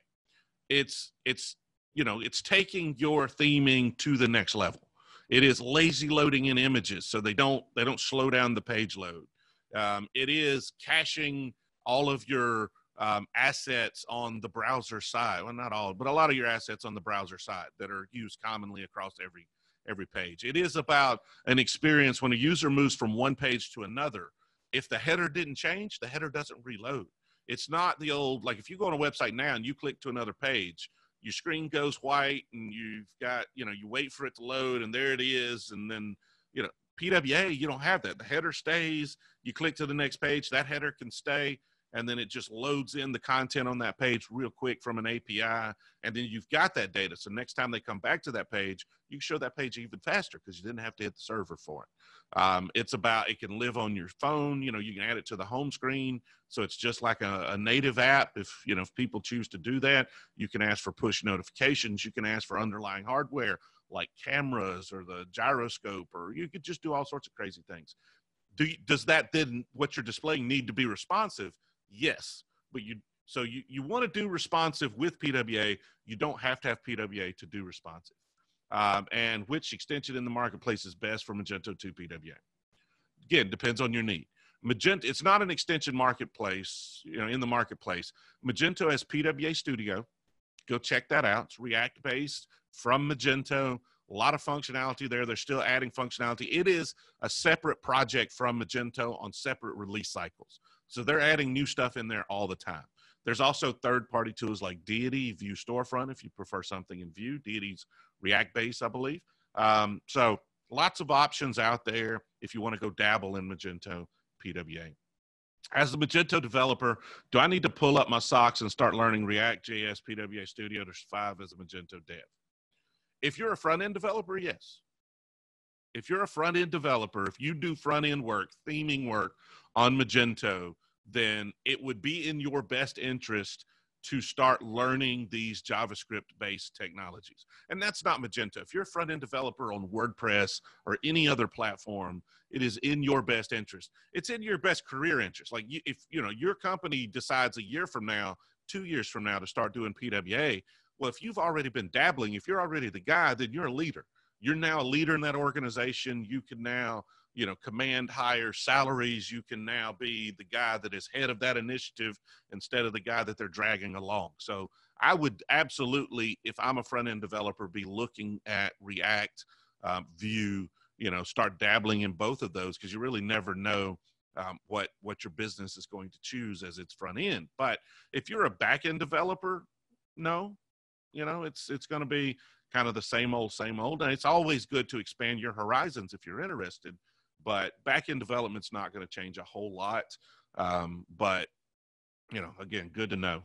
It's, it's, you know, it's taking your theming to the next level. It is lazy loading in images, so they don't, they don't slow down the page load. Um, it is caching all of your Um, assets on the browser side. Well, not all, but a lot of your assets on the browser side that are used commonly across every, every page. It is about an experience when a user moves from one page to another. If the header didn't change, the header doesn't reload. It's not the old, like if you go on a website now and you click to another page, your screen goes white and you've got, you know, you wait for it to load and there it is. And then, you know, P W A, you don't have that. The header stays, you click to the next page, that header can stay. And then it just loads in the content on that page real quick from an A P I. And then you've got that data. So next time they come back to that page, you can show that page even faster because you didn't have to hit the server for it. Um, it's about, it can live on your phone. You know, you can add it to the home screen. So it's just like a, a native app. If, you know, if people choose to do that, you can ask for push notifications. You can ask for underlying hardware like cameras or the gyroscope, or you could just do all sorts of crazy things. Do you, does that then, what you're displaying, need to be responsive? Yes, but you, so you, you want to do responsive with P W A. You don't have to have P W A to do responsive. Um, and which extension in the marketplace is best for Magento to P W A? Again, depends on your need. Magento, it's not an extension marketplace, you know, in the marketplace. Magento has P W A Studio. Go check that out. It's React based from Magento. A lot of functionality there. They're still adding functionality. It is a separate project from Magento on separate release cycles. So they're adding new stuff in there all the time. There's also third-party tools like Deity, View Storefront, if you prefer something in Vue. Deity's React-based, I believe. Um, so lots of options out there if you want to go dabble in Magento P W A. As the Magento developer, do I need to pull up my socks and start learning React, J S, P W A Studio to survive as a Magento dev? If you're a front-end developer, yes. If you're a front-end developer, if you do front-end work, theming work on Magento, then it would be in your best interest to start learning these JavaScript-based technologies. And that's not Magento. If you're a front-end developer on WordPress or any other platform, it is in your best interest. It's in your best career interest. Like you, if you know your company decides a year from now, two years from now to start doing P W A, well, if you've already been dabbling, if you're already the guy, then you're a leader. You're now a leader in that organization. You can now, you know, command higher salaries. You can now be the guy that is head of that initiative instead of the guy that they're dragging along. So I would absolutely, if I'm a front-end developer, be looking at React, um, Vue, you know, start dabbling in both of those, because you really never know um, what, what your business is going to choose as its front end. But if you're a back-end developer, no. You know, it's, it's going to be kind of the same old, same old. And it's always good to expand your horizons if you're interested, but back-end development's not going to change a whole lot. Um, but, you know, again, good to know.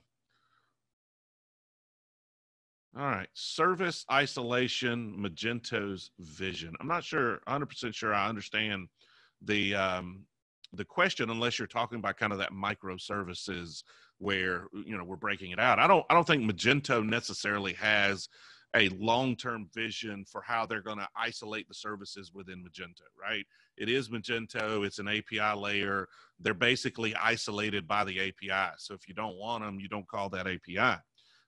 All right. Service isolation, Magento's vision. I'm not sure, one hundred percent sure I understand the, um, the question, unless you're talking about kind of that microservices where, you know, we're breaking it out. I don't, I don't think Magento necessarily has a long-term vision for how they're going to isolate the services within Magento, right? It is Magento. It's an A P I layer. They're basically isolated by the A P I. So if you don't want them, you don't call that A P I.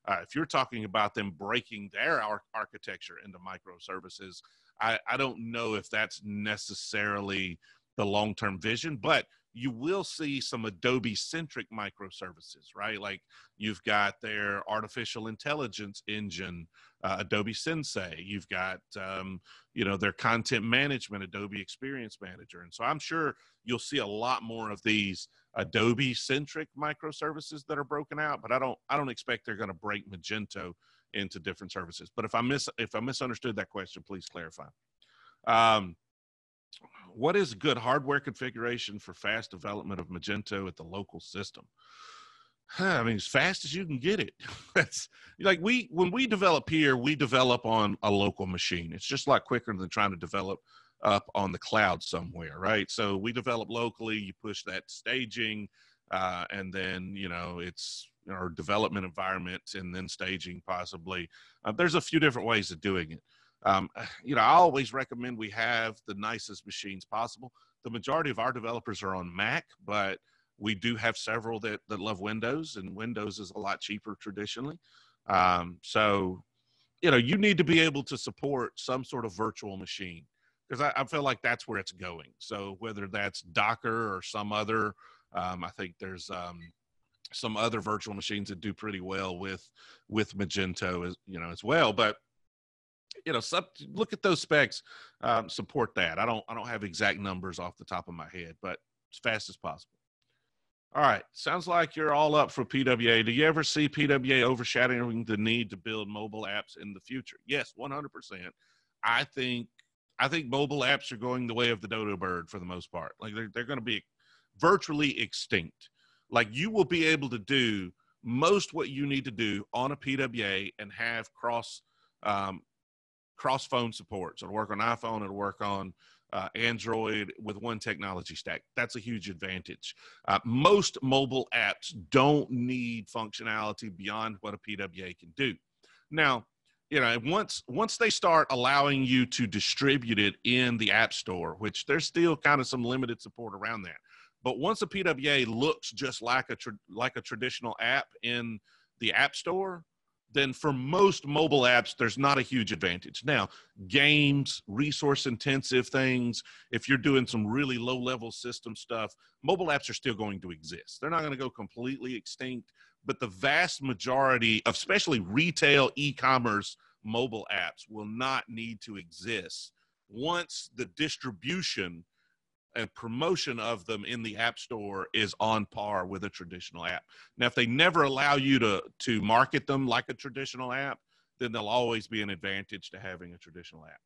Uh, if you're talking about them breaking their ar- architecture into microservices, I, I don't know if that's necessarily the long-term vision, but you will see some Adobe-centric microservices, right? Like you've got their artificial intelligence engine, uh, Adobe Sensei. You've got, um, you know, their content management, Adobe Experience Manager. And so I'm sure you'll see a lot more of these Adobe-centric microservices that are broken out, but I don't, I don't expect they're going to break Magento into different services. But if I miss, if I misunderstood that question, please clarify. Um, What is good hardware configuration for fast development of Magento at the local system? Huh, I mean, as fast as you can get it. That's like we, when we develop here, we develop on a local machine. It's just a lot quicker than trying to develop up on the cloud somewhere, right? So we develop locally, you push that staging, uh, and then, you know, it's our development environment and then staging possibly. Uh, there's a few different ways of doing it. Um, you know, I always recommend we have the nicest machines possible. The majority of our developers are on Mac, but we do have several that, that love Windows, and Windows is a lot cheaper traditionally. Um, so, you know, you need to be able to support some sort of virtual machine, because I, I feel like that's where it's going. So whether that's Docker or some other, um, I think there's um, some other virtual machines that do pretty well with, with Magento as, you know, as well. But you know, sub, look at those specs, um, support that. I don't, I don't have exact numbers off the top of my head, but as fast as possible. All right. Sounds like you're all up for P W A. Do you ever see P W A overshadowing the need to build mobile apps in the future? Yes, one hundred percent. I think, I think mobile apps are going the way of the dodo bird for the most part. Like they're, they're going to be virtually extinct. Like you will be able to do most what you need to do on a P W A and have cross, um, cross phone support. So it'll work on iPhone, it'll work on uh, Android with one technology stack. That's a huge advantage. Uh, most mobile apps don't need functionality beyond what a P W A can do. Now, you know, once, once they start allowing you to distribute it in the App Store, which there's still kind of some limited support around that. But once a P W A looks just like a, tra- like a traditional app in the App Store, then for most mobile apps, there's not a huge advantage. Now, games, resource-intensive things, if you're doing some really low-level system stuff, mobile apps are still going to exist. They're not going to go completely extinct, but the vast majority of especially retail e-commerce mobile apps will not need to exist once the distribution and promotion of them in the app store is on par with a traditional app. Now, if they never allow you to, to market them like a traditional app, then there'll always be an advantage to having a traditional app.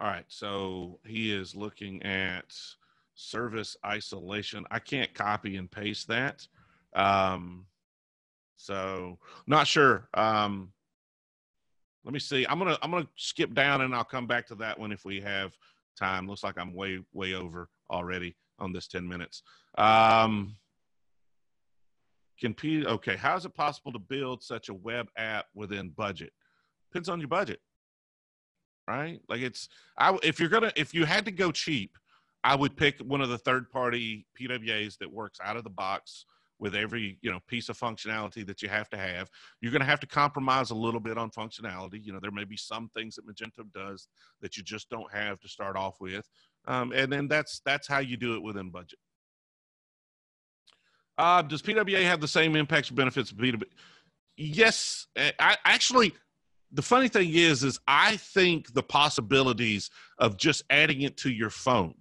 All right, so he is looking at service isolation. I can't copy and paste that. Um, so not sure. Um, let me see. I'm gonna I'm gonna skip down and I'll come back to that one if we have time. Looks like I'm way way over already on this ten minutes. Um, can P, okay, how is it possible to build such a web app within budget? Depends on your budget, right? Like it's I if you're gonna if you had to go cheap, I would pick one of the third-party P W As that works out of the box with every, you know, piece of functionality that you have to have. You're going to have to compromise a little bit on functionality. You know, there may be some things that Magento does that you just don't have to start off with. Um, and then that's, that's how you do it within budget. Uh, does P W A have the same impacts or benefits of B two B? Yes. I actually, the funny thing is, is I think the possibilities of just adding it to your phone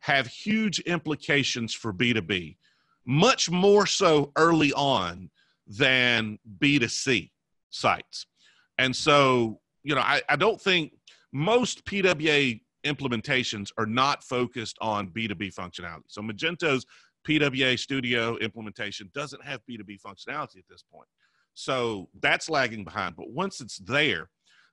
have huge implications for B two B, much more so early on than B two C sites. And so, you know, I, I don't think most P W A implementations are not focused on B two B functionality. So Magento's P W A Studio implementation doesn't have B two B functionality at this point. So that's lagging behind. But once it's there,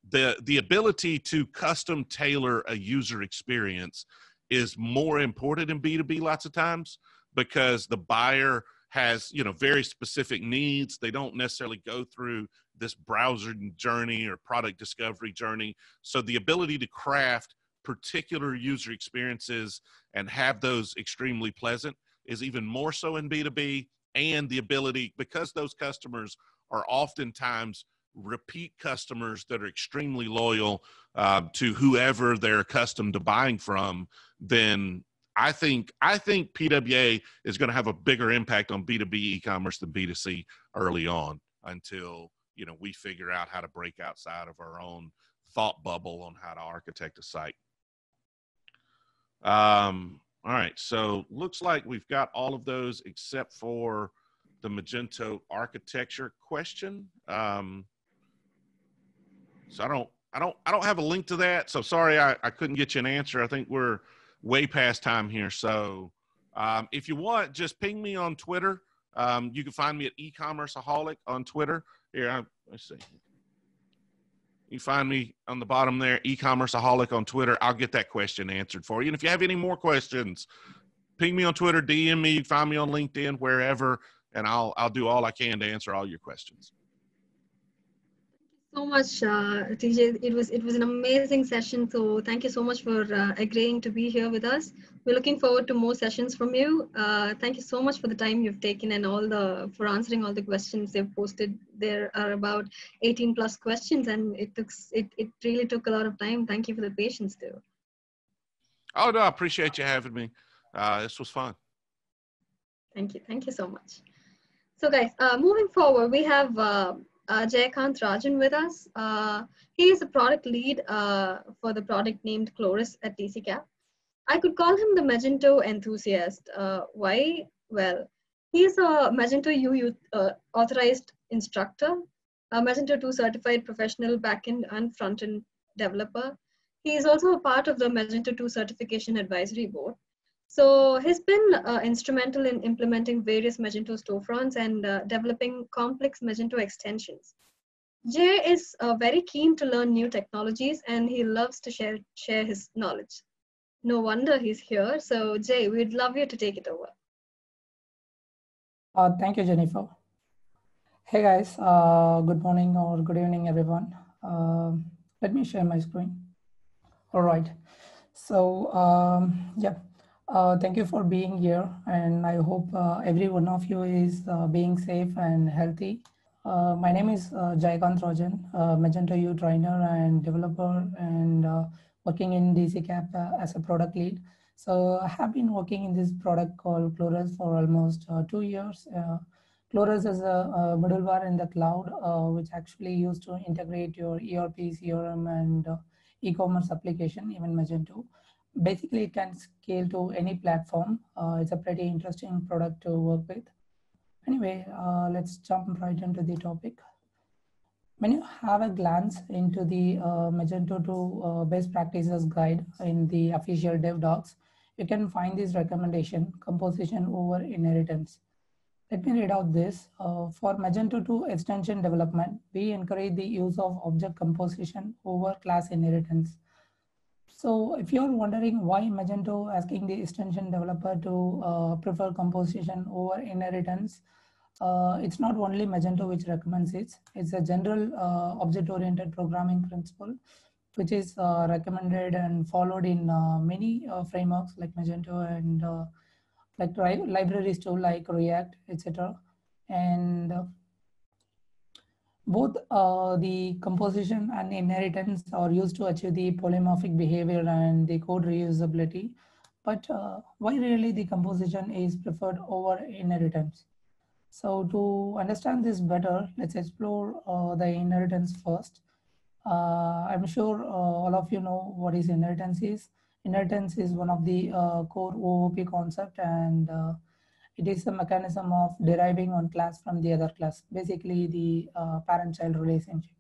the, the ability to custom tailor a user experience is more important in B two B lots of times because the buyer has, you know, very specific needs. They don't necessarily go through this browser journey or product discovery journey. So the ability to craft particular user experiences and have those extremely pleasant is even more so in B two B, and the ability, because those customers are oftentimes repeat customers that are extremely loyal uh, to whoever they're accustomed to buying from, then I think I think P W A is going to have a bigger impact on B two B e-commerce than B two C early on, until, you know, we figure out how to break outside of our own thought bubble on how to architect a site. Um, all right, so looks like we've got all of those except for the Magento architecture question. Um, So I don't, I don't, I don't have a link to that. So sorry, I, I couldn't get you an answer. I think we're way past time here. So um, if you want, just ping me on Twitter. Um, you can find me at e-commerceaholic on Twitter. Here, I, let's see. You find me on the bottom there, e-commerceaholic on Twitter. I'll get that question answered for you. And if you have any more questions, ping me on Twitter, D M me, find me on LinkedIn, wherever, and I'll, I'll do all I can to answer all your questions. So much, uh, T J. It was it was an amazing session. So thank you so much for uh, agreeing to be here with us. We're looking forward to more sessions from you. Uh, thank you so much for the time you've taken and all the for answering all the questions they've posted. There are about eighteen plus questions, and it took it it really took a lot of time. Thank you for the patience too. Oh no, I appreciate you having me. Uh, this was fun. Thank you, thank you so much. So guys, uh, moving forward, we have. Uh, Uh, Jayakanth Rajan with us. Uh, he is a product lead uh, for the product named Cloras at D C K A P. I could call him the Magento enthusiast. Uh, why? Well, he is a Magento U uh, authorized instructor, a Magento two certified professional backend and frontend developer. He is also a part of the Magento two certification advisory board. So he's been uh, instrumental in implementing various Magento storefronts and uh, developing complex Magento extensions. Jay is uh, very keen to learn new technologies, and he loves to share, share his knowledge. No wonder he's here. So Jay, we'd love you to take it over. Uh, thank you, Jennifer. Hey guys, uh, good morning or good evening, everyone. Uh, let me share my screen. All right, so um, yeah. Uh, thank you for being here, and I hope uh, every one of you is uh, being safe and healthy. Uh, my name is uh, Jayakanth Rajan, uh, Magento U trainer and developer, and uh, working in D C K A P uh, as a product lead. So I have been working in this product called Cloras for almost uh, two years, uh, Cloras is a, a middleware in the cloud, uh, which actually used to integrate your E R P, C R M, and uh, e-commerce application, even Magento. Basically, it can scale to any platform. Uh, it's a pretty interesting product to work with. Anyway, uh, let's jump right into the topic. When you have a glance into the uh, Magento two uh, Best Practices Guide in the official dev docs, you can find this recommendation, composition over inheritance. Let me read out this. Uh, for Magento two extension development, we encourage the use of object composition over class inheritance. So if you're wondering why Magento asking the extension developer to uh, prefer composition over inheritance, uh, it's not only Magento which recommends it. It's a general uh, object-oriented programming principle, which is uh, recommended and followed in uh, many uh, frameworks like Magento and uh, like libraries too, like React, et cetera. And uh, both uh, the composition and inheritance are used to achieve the polymorphic behavior and the code reusability. But uh, why really the composition is preferred over inheritance? So to understand this better, let's explore uh, the inheritance first. Uh, I'm sure uh, all of you know what is inheritance is. Inheritance is one of the uh, core O O P concept, and uh, it is a mechanism of deriving one class from the other class, basically the uh, parent-child relationship.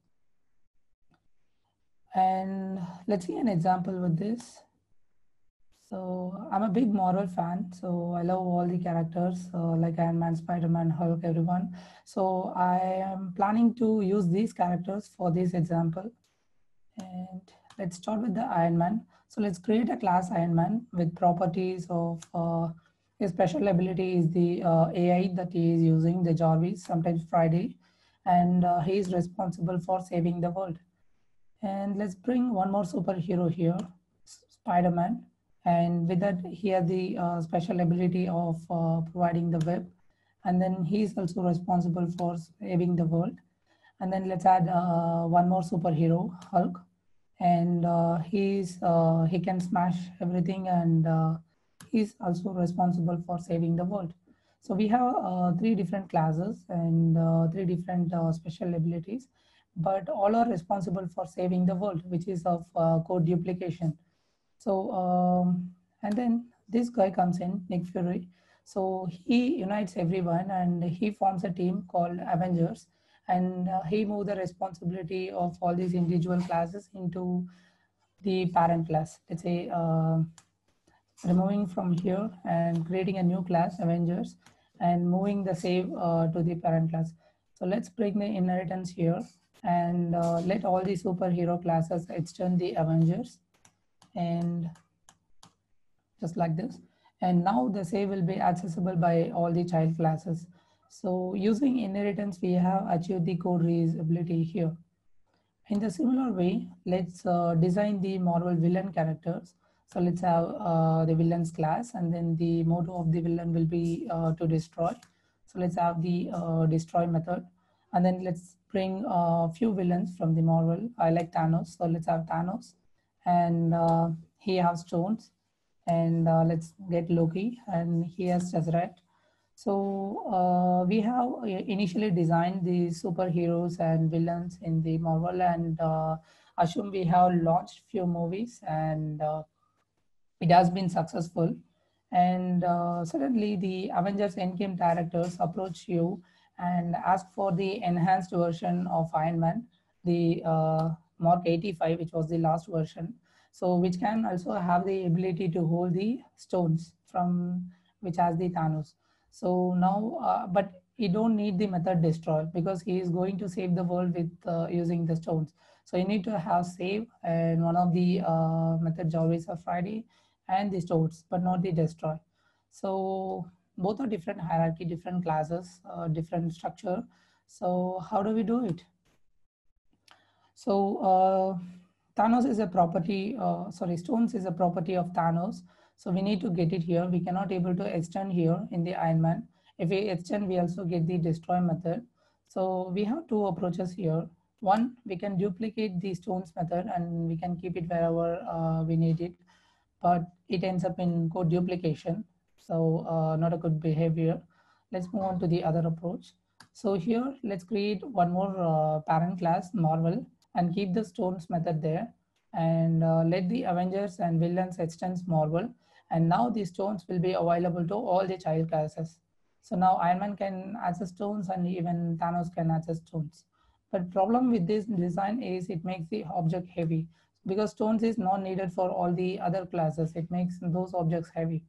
And let's see an example with this. So I'm a big Marvel fan, so I love all the characters uh, like Iron Man, Spider-Man, Hulk, everyone. So I am planning to use these characters for this example. And let's start with the Iron Man. So let's create a class Iron Man with properties of uh, his special ability is the uh, A I that he is using, the Jarvis, sometimes Friday, and uh, he is responsible for saving the world. And let's bring one more superhero here, Spider-Man, and with that he has the uh, special ability of uh, providing the web, and then he is also responsible for saving the world. And then let's add uh, one more superhero, Hulk. And uh, he's, uh, he can smash everything, and uh, he's also responsible for saving the world. So we have uh, three different classes and uh, three different uh, special abilities, but all are responsible for saving the world, which is of uh, code duplication. So, um, and then this guy comes in, Nick Fury. So he unites everyone and he forms a team called Avengers. And uh, he moved the responsibility of all these individual classes into the parent class. Let's say uh, removing from here and creating a new class, Avengers, and moving the save uh, to the parent class. So let's bring the inheritance here and uh, let all the superhero classes extend the Avengers, and just like this. And now the save will be accessible by all the child classes. So using inheritance, we have achieved the code reusability here. In the similar way, let's uh, design the Marvel villain characters. So let's have uh, the villain's class, and then the motto of the villain will be uh, to destroy. So let's have the uh, destroy method. And then let's bring a uh, few villains from the Marvel. I like Thanos, so let's have Thanos. And uh, he has stones. And uh, let's get Loki, and he has Tesseract. So uh, we have initially designed the superheroes and villains in the Marvel, and uh, assume we have launched few movies, and uh, it has been successful. And uh, suddenly the Avengers Endgame directors approach you and ask for the enhanced version of Iron Man, the uh, Mark eighty-five, which was the last version. So which can also have the ability to hold the stones from which has the Thanos. So now, uh, but he don't need the method destroy, because he is going to save the world with uh, using the stones. So you need to have save and one of the uh, method Jarvis or Friday and the stones, but not the destroy. So both are different hierarchy, different classes, uh, different structure. So how do we do it? So uh, Thanos is a property, uh, sorry, stones is a property of Thanos. So we need to get it here. We cannot able to extend here in the Iron Man. If we extend, we also get the destroy method. So we have two approaches here. One, we can duplicate the stones method and we can keep it wherever uh, we need it, but it ends up in code duplication. So uh, not a good behavior. Let's move on to the other approach. So here, let's create one more uh, parent class, Marvel, and keep the storms method there. And uh, let the Avengers and villains extends Marvel. And now these stones will be available to all the child classes. So now Iron Man can access stones and even Thanos can access stones. But problem with this design is it makes the object heavy because stones is not needed for all the other classes. It makes those objects heavy.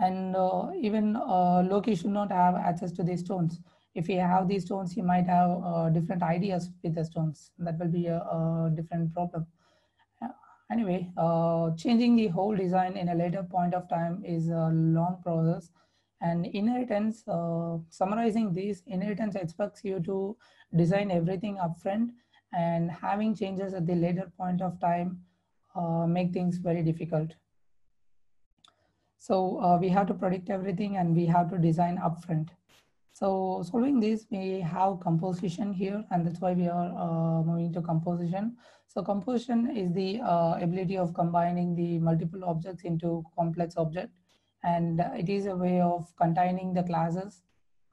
And uh, even uh, Loki should not have access to these stones. If he have these stones, he might have uh, different ideas with the stones. That will be a, a different problem. Anyway, uh, changing the whole design in a later point of time is a long process. And inheritance, uh, summarizing this, inheritance expects you to design everything upfront, and having changes at the later point of time uh, make things very difficult. So uh, we have to predict everything and we have to design upfront. So solving this, we have composition here, and that's why we are uh, moving to composition. So composition is the uh, ability of combining the multiple objects into complex object. And it is a way of containing the classes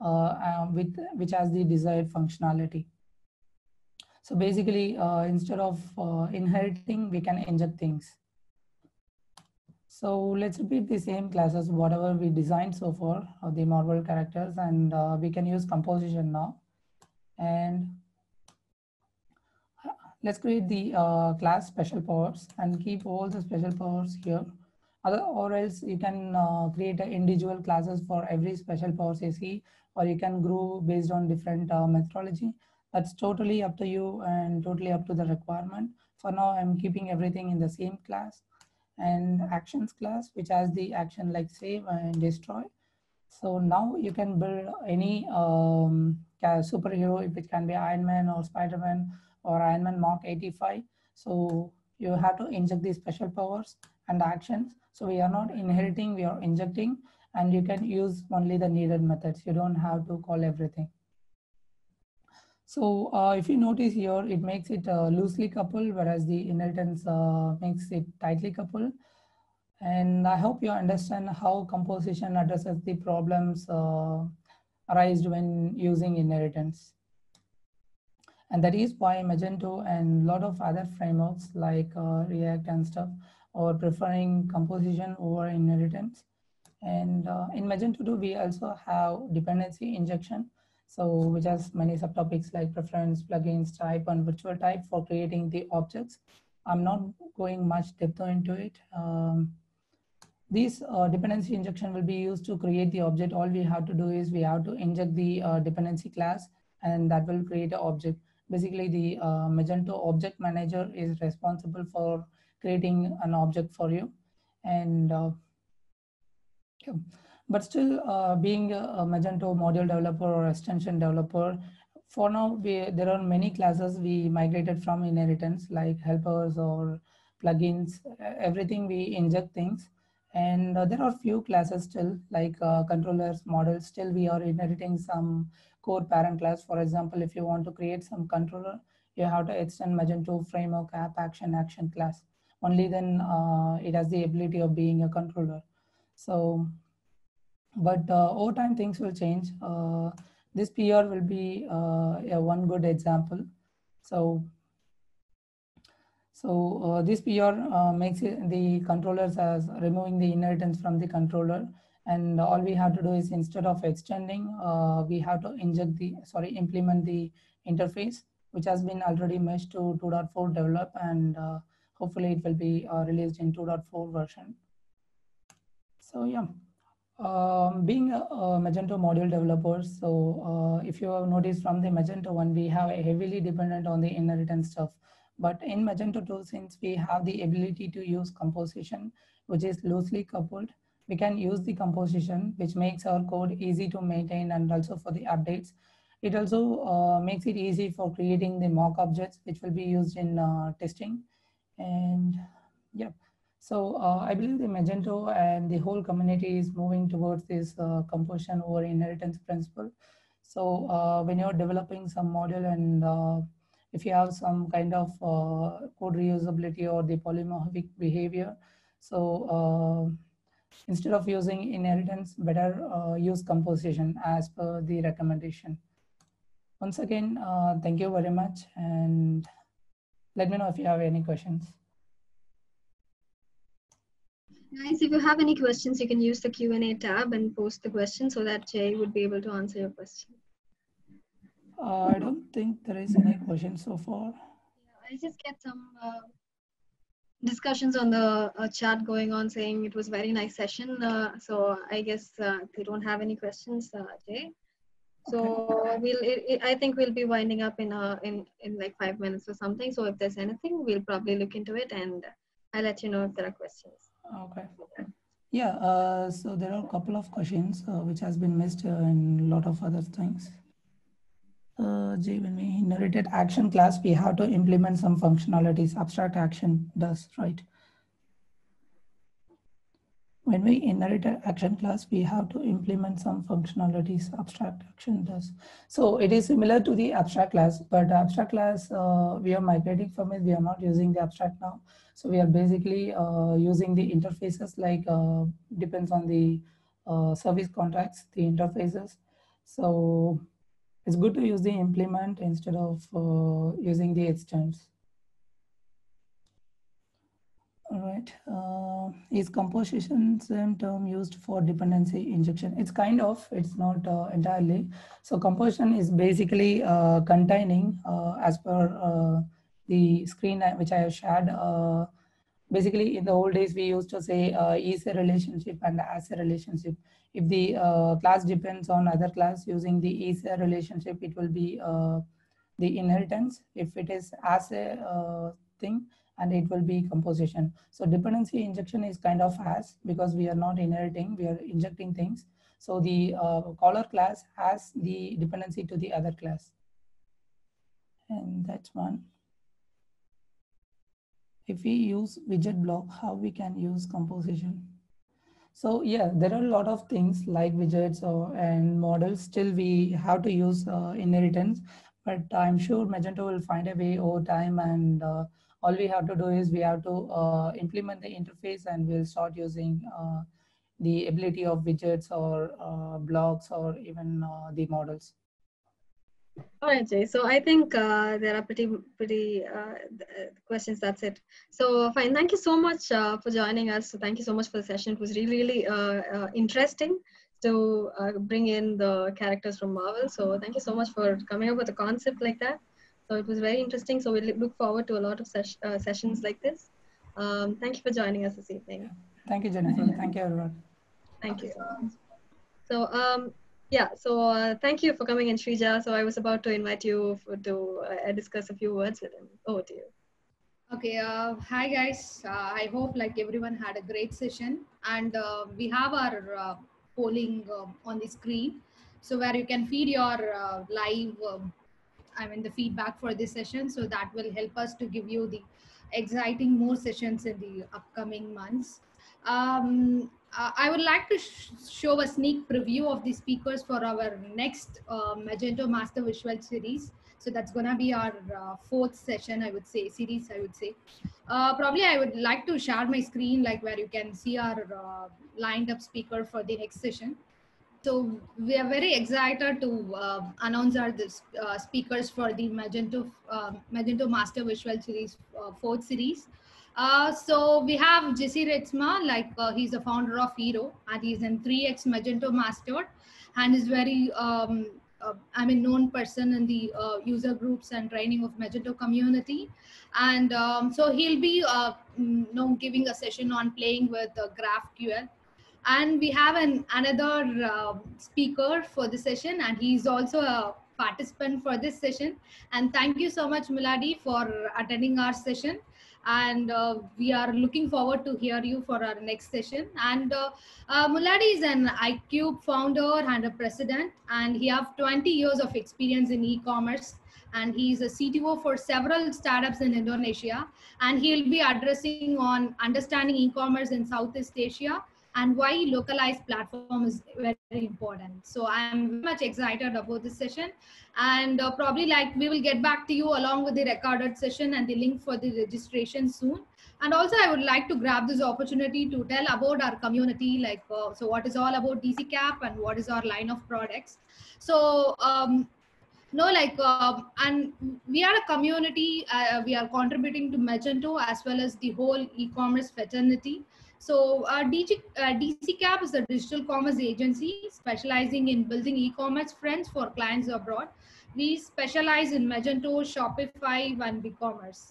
uh, um, with which has the desired functionality. So basically, uh, instead of uh, inheriting, we can inject things. So let's repeat the same classes, whatever we designed so far, the Marvel characters, and uh, we can use composition now. And let's create the uh, class special powers and keep all the special powers here. Other, or else you can uh, create uh, individual classes for every special powers you see, or you can group based on different uh, methodology. That's totally up to you and totally up to the requirement. For now, I'm keeping everything in the same class. And actions class, which has the action like save and destroy. So now you can build any um, superhero, if it can be Iron Man or Spider-Man or Iron Man Mark eighty-five. So you have to inject these special powers and actions. So we are not inheriting, we are injecting, and you can use only the needed methods. You don't have to call everything. So uh, if you notice here, it makes it uh, loosely coupled, whereas the inheritance uh, makes it tightly coupled. And I hope you understand how composition addresses the problems uh, arised when using inheritance. And that is why Magento and a lot of other frameworks like uh, React and stuff are preferring composition over inheritance. And uh, in Magento two, we also have dependency injection. So which has many subtopics like preference, plugins, type, and virtual type for creating the objects. I'm not going much depth into it. Um, these uh, dependency injection will be used to create the object. All we have to do is we have to inject the uh, dependency class, and that will create an object. Basically, the uh, Magento object manager is responsible for creating an object for you. And uh, yeah. But still, uh, being a Magento module developer or extension developer, for now, we, there are many classes we migrated from inheritance, like helpers or plugins, everything we inject things. And uh, there are few classes still, like uh, controllers, models, still we are inheriting some core parent class. For example, if you want to create some controller, you have to extend Magento framework app action action class. Only then uh, it has the ability of being a controller. So. But uh, over time, things will change. Uh, this P R will be uh, yeah, one good example. So, so uh, this P R uh, makes it the controllers as removing the inheritance from the controller. And all we have to do is instead of extending, uh, we have to inject the, sorry, implement the interface, which has been already meshed to two point four develop. And uh, hopefully it will be uh, released in two point four version. So yeah. Um, being a, a Magento module developer, so uh, if you have noticed from the Magento one, we have a heavily dependent on the inheritance stuff. But in Magento two, since we have the ability to use composition, which is loosely coupled, we can use the composition, which makes our code easy to maintain and also for the updates. It also uh, makes it easy for creating the mock objects, which will be used in uh, testing. And yeah. So uh, I believe the Magento and the whole community is moving towards this uh, composition over inheritance principle. So uh, when you're developing some module and uh, if you have some kind of uh, code reusability or the polymorphic behavior, so uh, Instead of using inheritance, better uh, use composition as per the recommendation. Once again, uh, thank you very much, and let me know if you have any questions. Guys, if you have any questions, you can use the Q and A tab and post the question so that Jay would be able to answer your question. Uh, I don't think there is any question so far. Yeah, I just get some uh, discussions on the uh, chat going on saying it was a very nice session. Uh, so I guess uh, they don't have any questions, uh, Jay. So okay. we'll, it, it, I think we'll be winding up in, a, in, in like five minutes or something. So if there's anything, we'll probably look into it and I'll let you know if there are questions. Okay. Yeah. Uh, so there are a couple of questions uh, which has been missed uh, and a lot of other things. Uh, Jay, when we inherited action class, we have to implement some functionalities. Abstract action does, right? When we inherited action class, we have to implement some functionalities. Abstract action does. So it is similar to the abstract class, but abstract class uh, we are migrating from it. We are not using the abstract now. So we are basically uh, using the interfaces, like uh, depends on the uh, service contracts, the interfaces. So it's good to use the implement instead of uh, using the extends. All right. Uh, is composition same term used for dependency injection? It's kind of, it's not uh, entirely. So composition is basically uh, containing uh, as per uh, the screen which I have shared. Uh, basically, in the old days, we used to say uh, is a relationship and as a relationship. If the uh, class depends on other class, using the is a relationship, it will be uh, the inheritance. If it is as a uh, thing, and it will be composition. So dependency injection is kind of as, because we are not inheriting, we are injecting things. So the uh, caller class has the dependency to the other class. And that's one. If we use widget block, how we can use composition? So yeah, there are a lot of things like widgets or, and models. Still we have to use uh, inheritance, but I'm sure Magento will find a way over time, and uh, all we have to do is we have to uh, implement the interface, and we'll start using uh, the ability of widgets or uh, blocks or even uh, the models. All right, Jay. So I think uh, there are pretty pretty uh, questions. That's it. So fine. Thank you so much uh, for joining us. So thank you so much for the session. It was really really uh, uh, interesting to uh, bring in the characters from Marvel. So thank you so much for coming up with a concept like that. So it was very interesting. So we we'll look forward to a lot of ses uh, sessions like this. Um, thank you for joining us this evening. Thank you, Jennifer. Thank you, everyone. Thank you. So um, yeah, so uh, thank you for coming in, Sreeja. So I was about to invite you for, to uh, discuss a few words with him. Over to you. Okay. Uh, hi, guys. Uh, I hope like everyone had a great session, and uh, we have our uh, polling uh, on the screen. So where you can feed your uh, live um, I mean the feedback for this session, so that will help us to give you the exciting more sessions in the upcoming months. Um, I would like to sh show a sneak preview of the speakers for our next uh, Magento Master Visual Series. So that's gonna be our uh, fourth session, I would say, series, I would say. Uh, probably I would like to share my screen, like where you can see our uh, lined up speaker for the next session. So we are very excited to uh, announce our uh, speakers for the Magento uh, Magento Master Visual Series uh, fourth series. Uh, so we have Jesse Ritsma, like uh, he's the founder of Eero, and he's in three X Magento Mastered, and is very um, uh, I mean known person in the uh, user groups and training of Magento community, and um, so he'll be uh, you know, giving a session on playing with uh, GraphQL. And we have an another uh, speaker for the session, and he's also a participant for this session. And thank you so much, Muliadi, for attending our session. And uh, we are looking forward to hear you for our next session. And uh, uh, Muliadi is an iCube founder and a president, and he have twenty years of experience in e-commerce. And he is a C T O for several startups in Indonesia. And he'll be addressing on understanding e-commerce in Southeast Asia, and why localized platform is very important. So I'm much excited about this session, and uh, probably like we will get back to you along with the recorded session and the link for the registration soon. And also I would like to grab this opportunity to tell about our community, like uh, so what is all about D C K A P and what is our line of products. So um, No, like, uh, and we are a community, uh, we are contributing to Magento as well as the whole e-commerce fraternity. So uh, D C K A P is a digital commerce agency specializing in building e-commerce friends for clients abroad. We specialize in Magento, Shopify, and BigCommerce.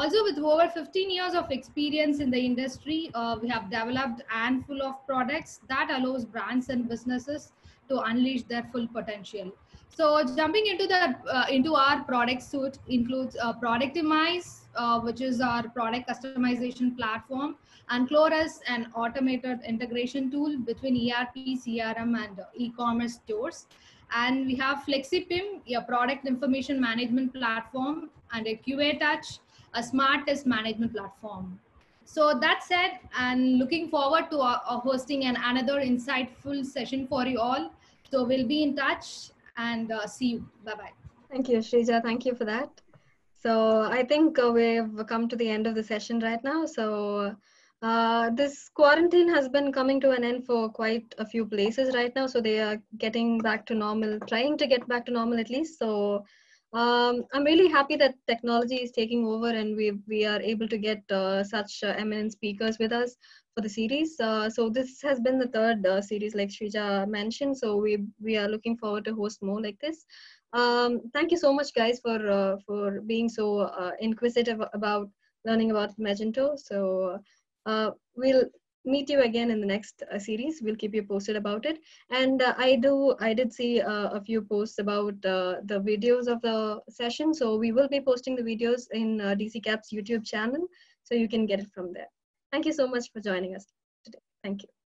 Also, with over fifteen years of experience in the industry, uh, we have developed a handful of products that allows brands and businesses to unleash their full potential. So jumping into the uh, into our product suite includes uh, Productimize, uh, which is our product customization platform, and Cloras, an automated integration tool between E R P, C R M, and uh, e-commerce stores. And we have FlexiPIM, a product information management platform, and a Q A Touch, a smart test management platform. So that said, and looking forward to uh, uh, hosting an another insightful session for you all. So we'll be in touch. And uh, see you. Bye-bye. Thank you, Sreeja. Thank you for that. So I think uh, we've come to the end of the session right now. So uh, this quarantine has been coming to an end for quite a few places right now. So they are getting back to normal, trying to get back to normal at least. So um, I'm really happy that technology is taking over and we, we are able to get uh, such uh, eminent speakers with us for the series. Uh, so this has been the third uh, series, like Sreeja mentioned. So we we are looking forward to host more like this. Um, thank you so much, guys, for uh, for being so uh, inquisitive about learning about Magento. So uh, we'll meet you again in the next uh, series. We'll keep you posted about it. And uh, I do I did see uh, a few posts about uh, the videos of the session. So we will be posting the videos in uh, D C K A P's YouTube channel. So you can get it from there. Thank you so much for joining us today. Thank you.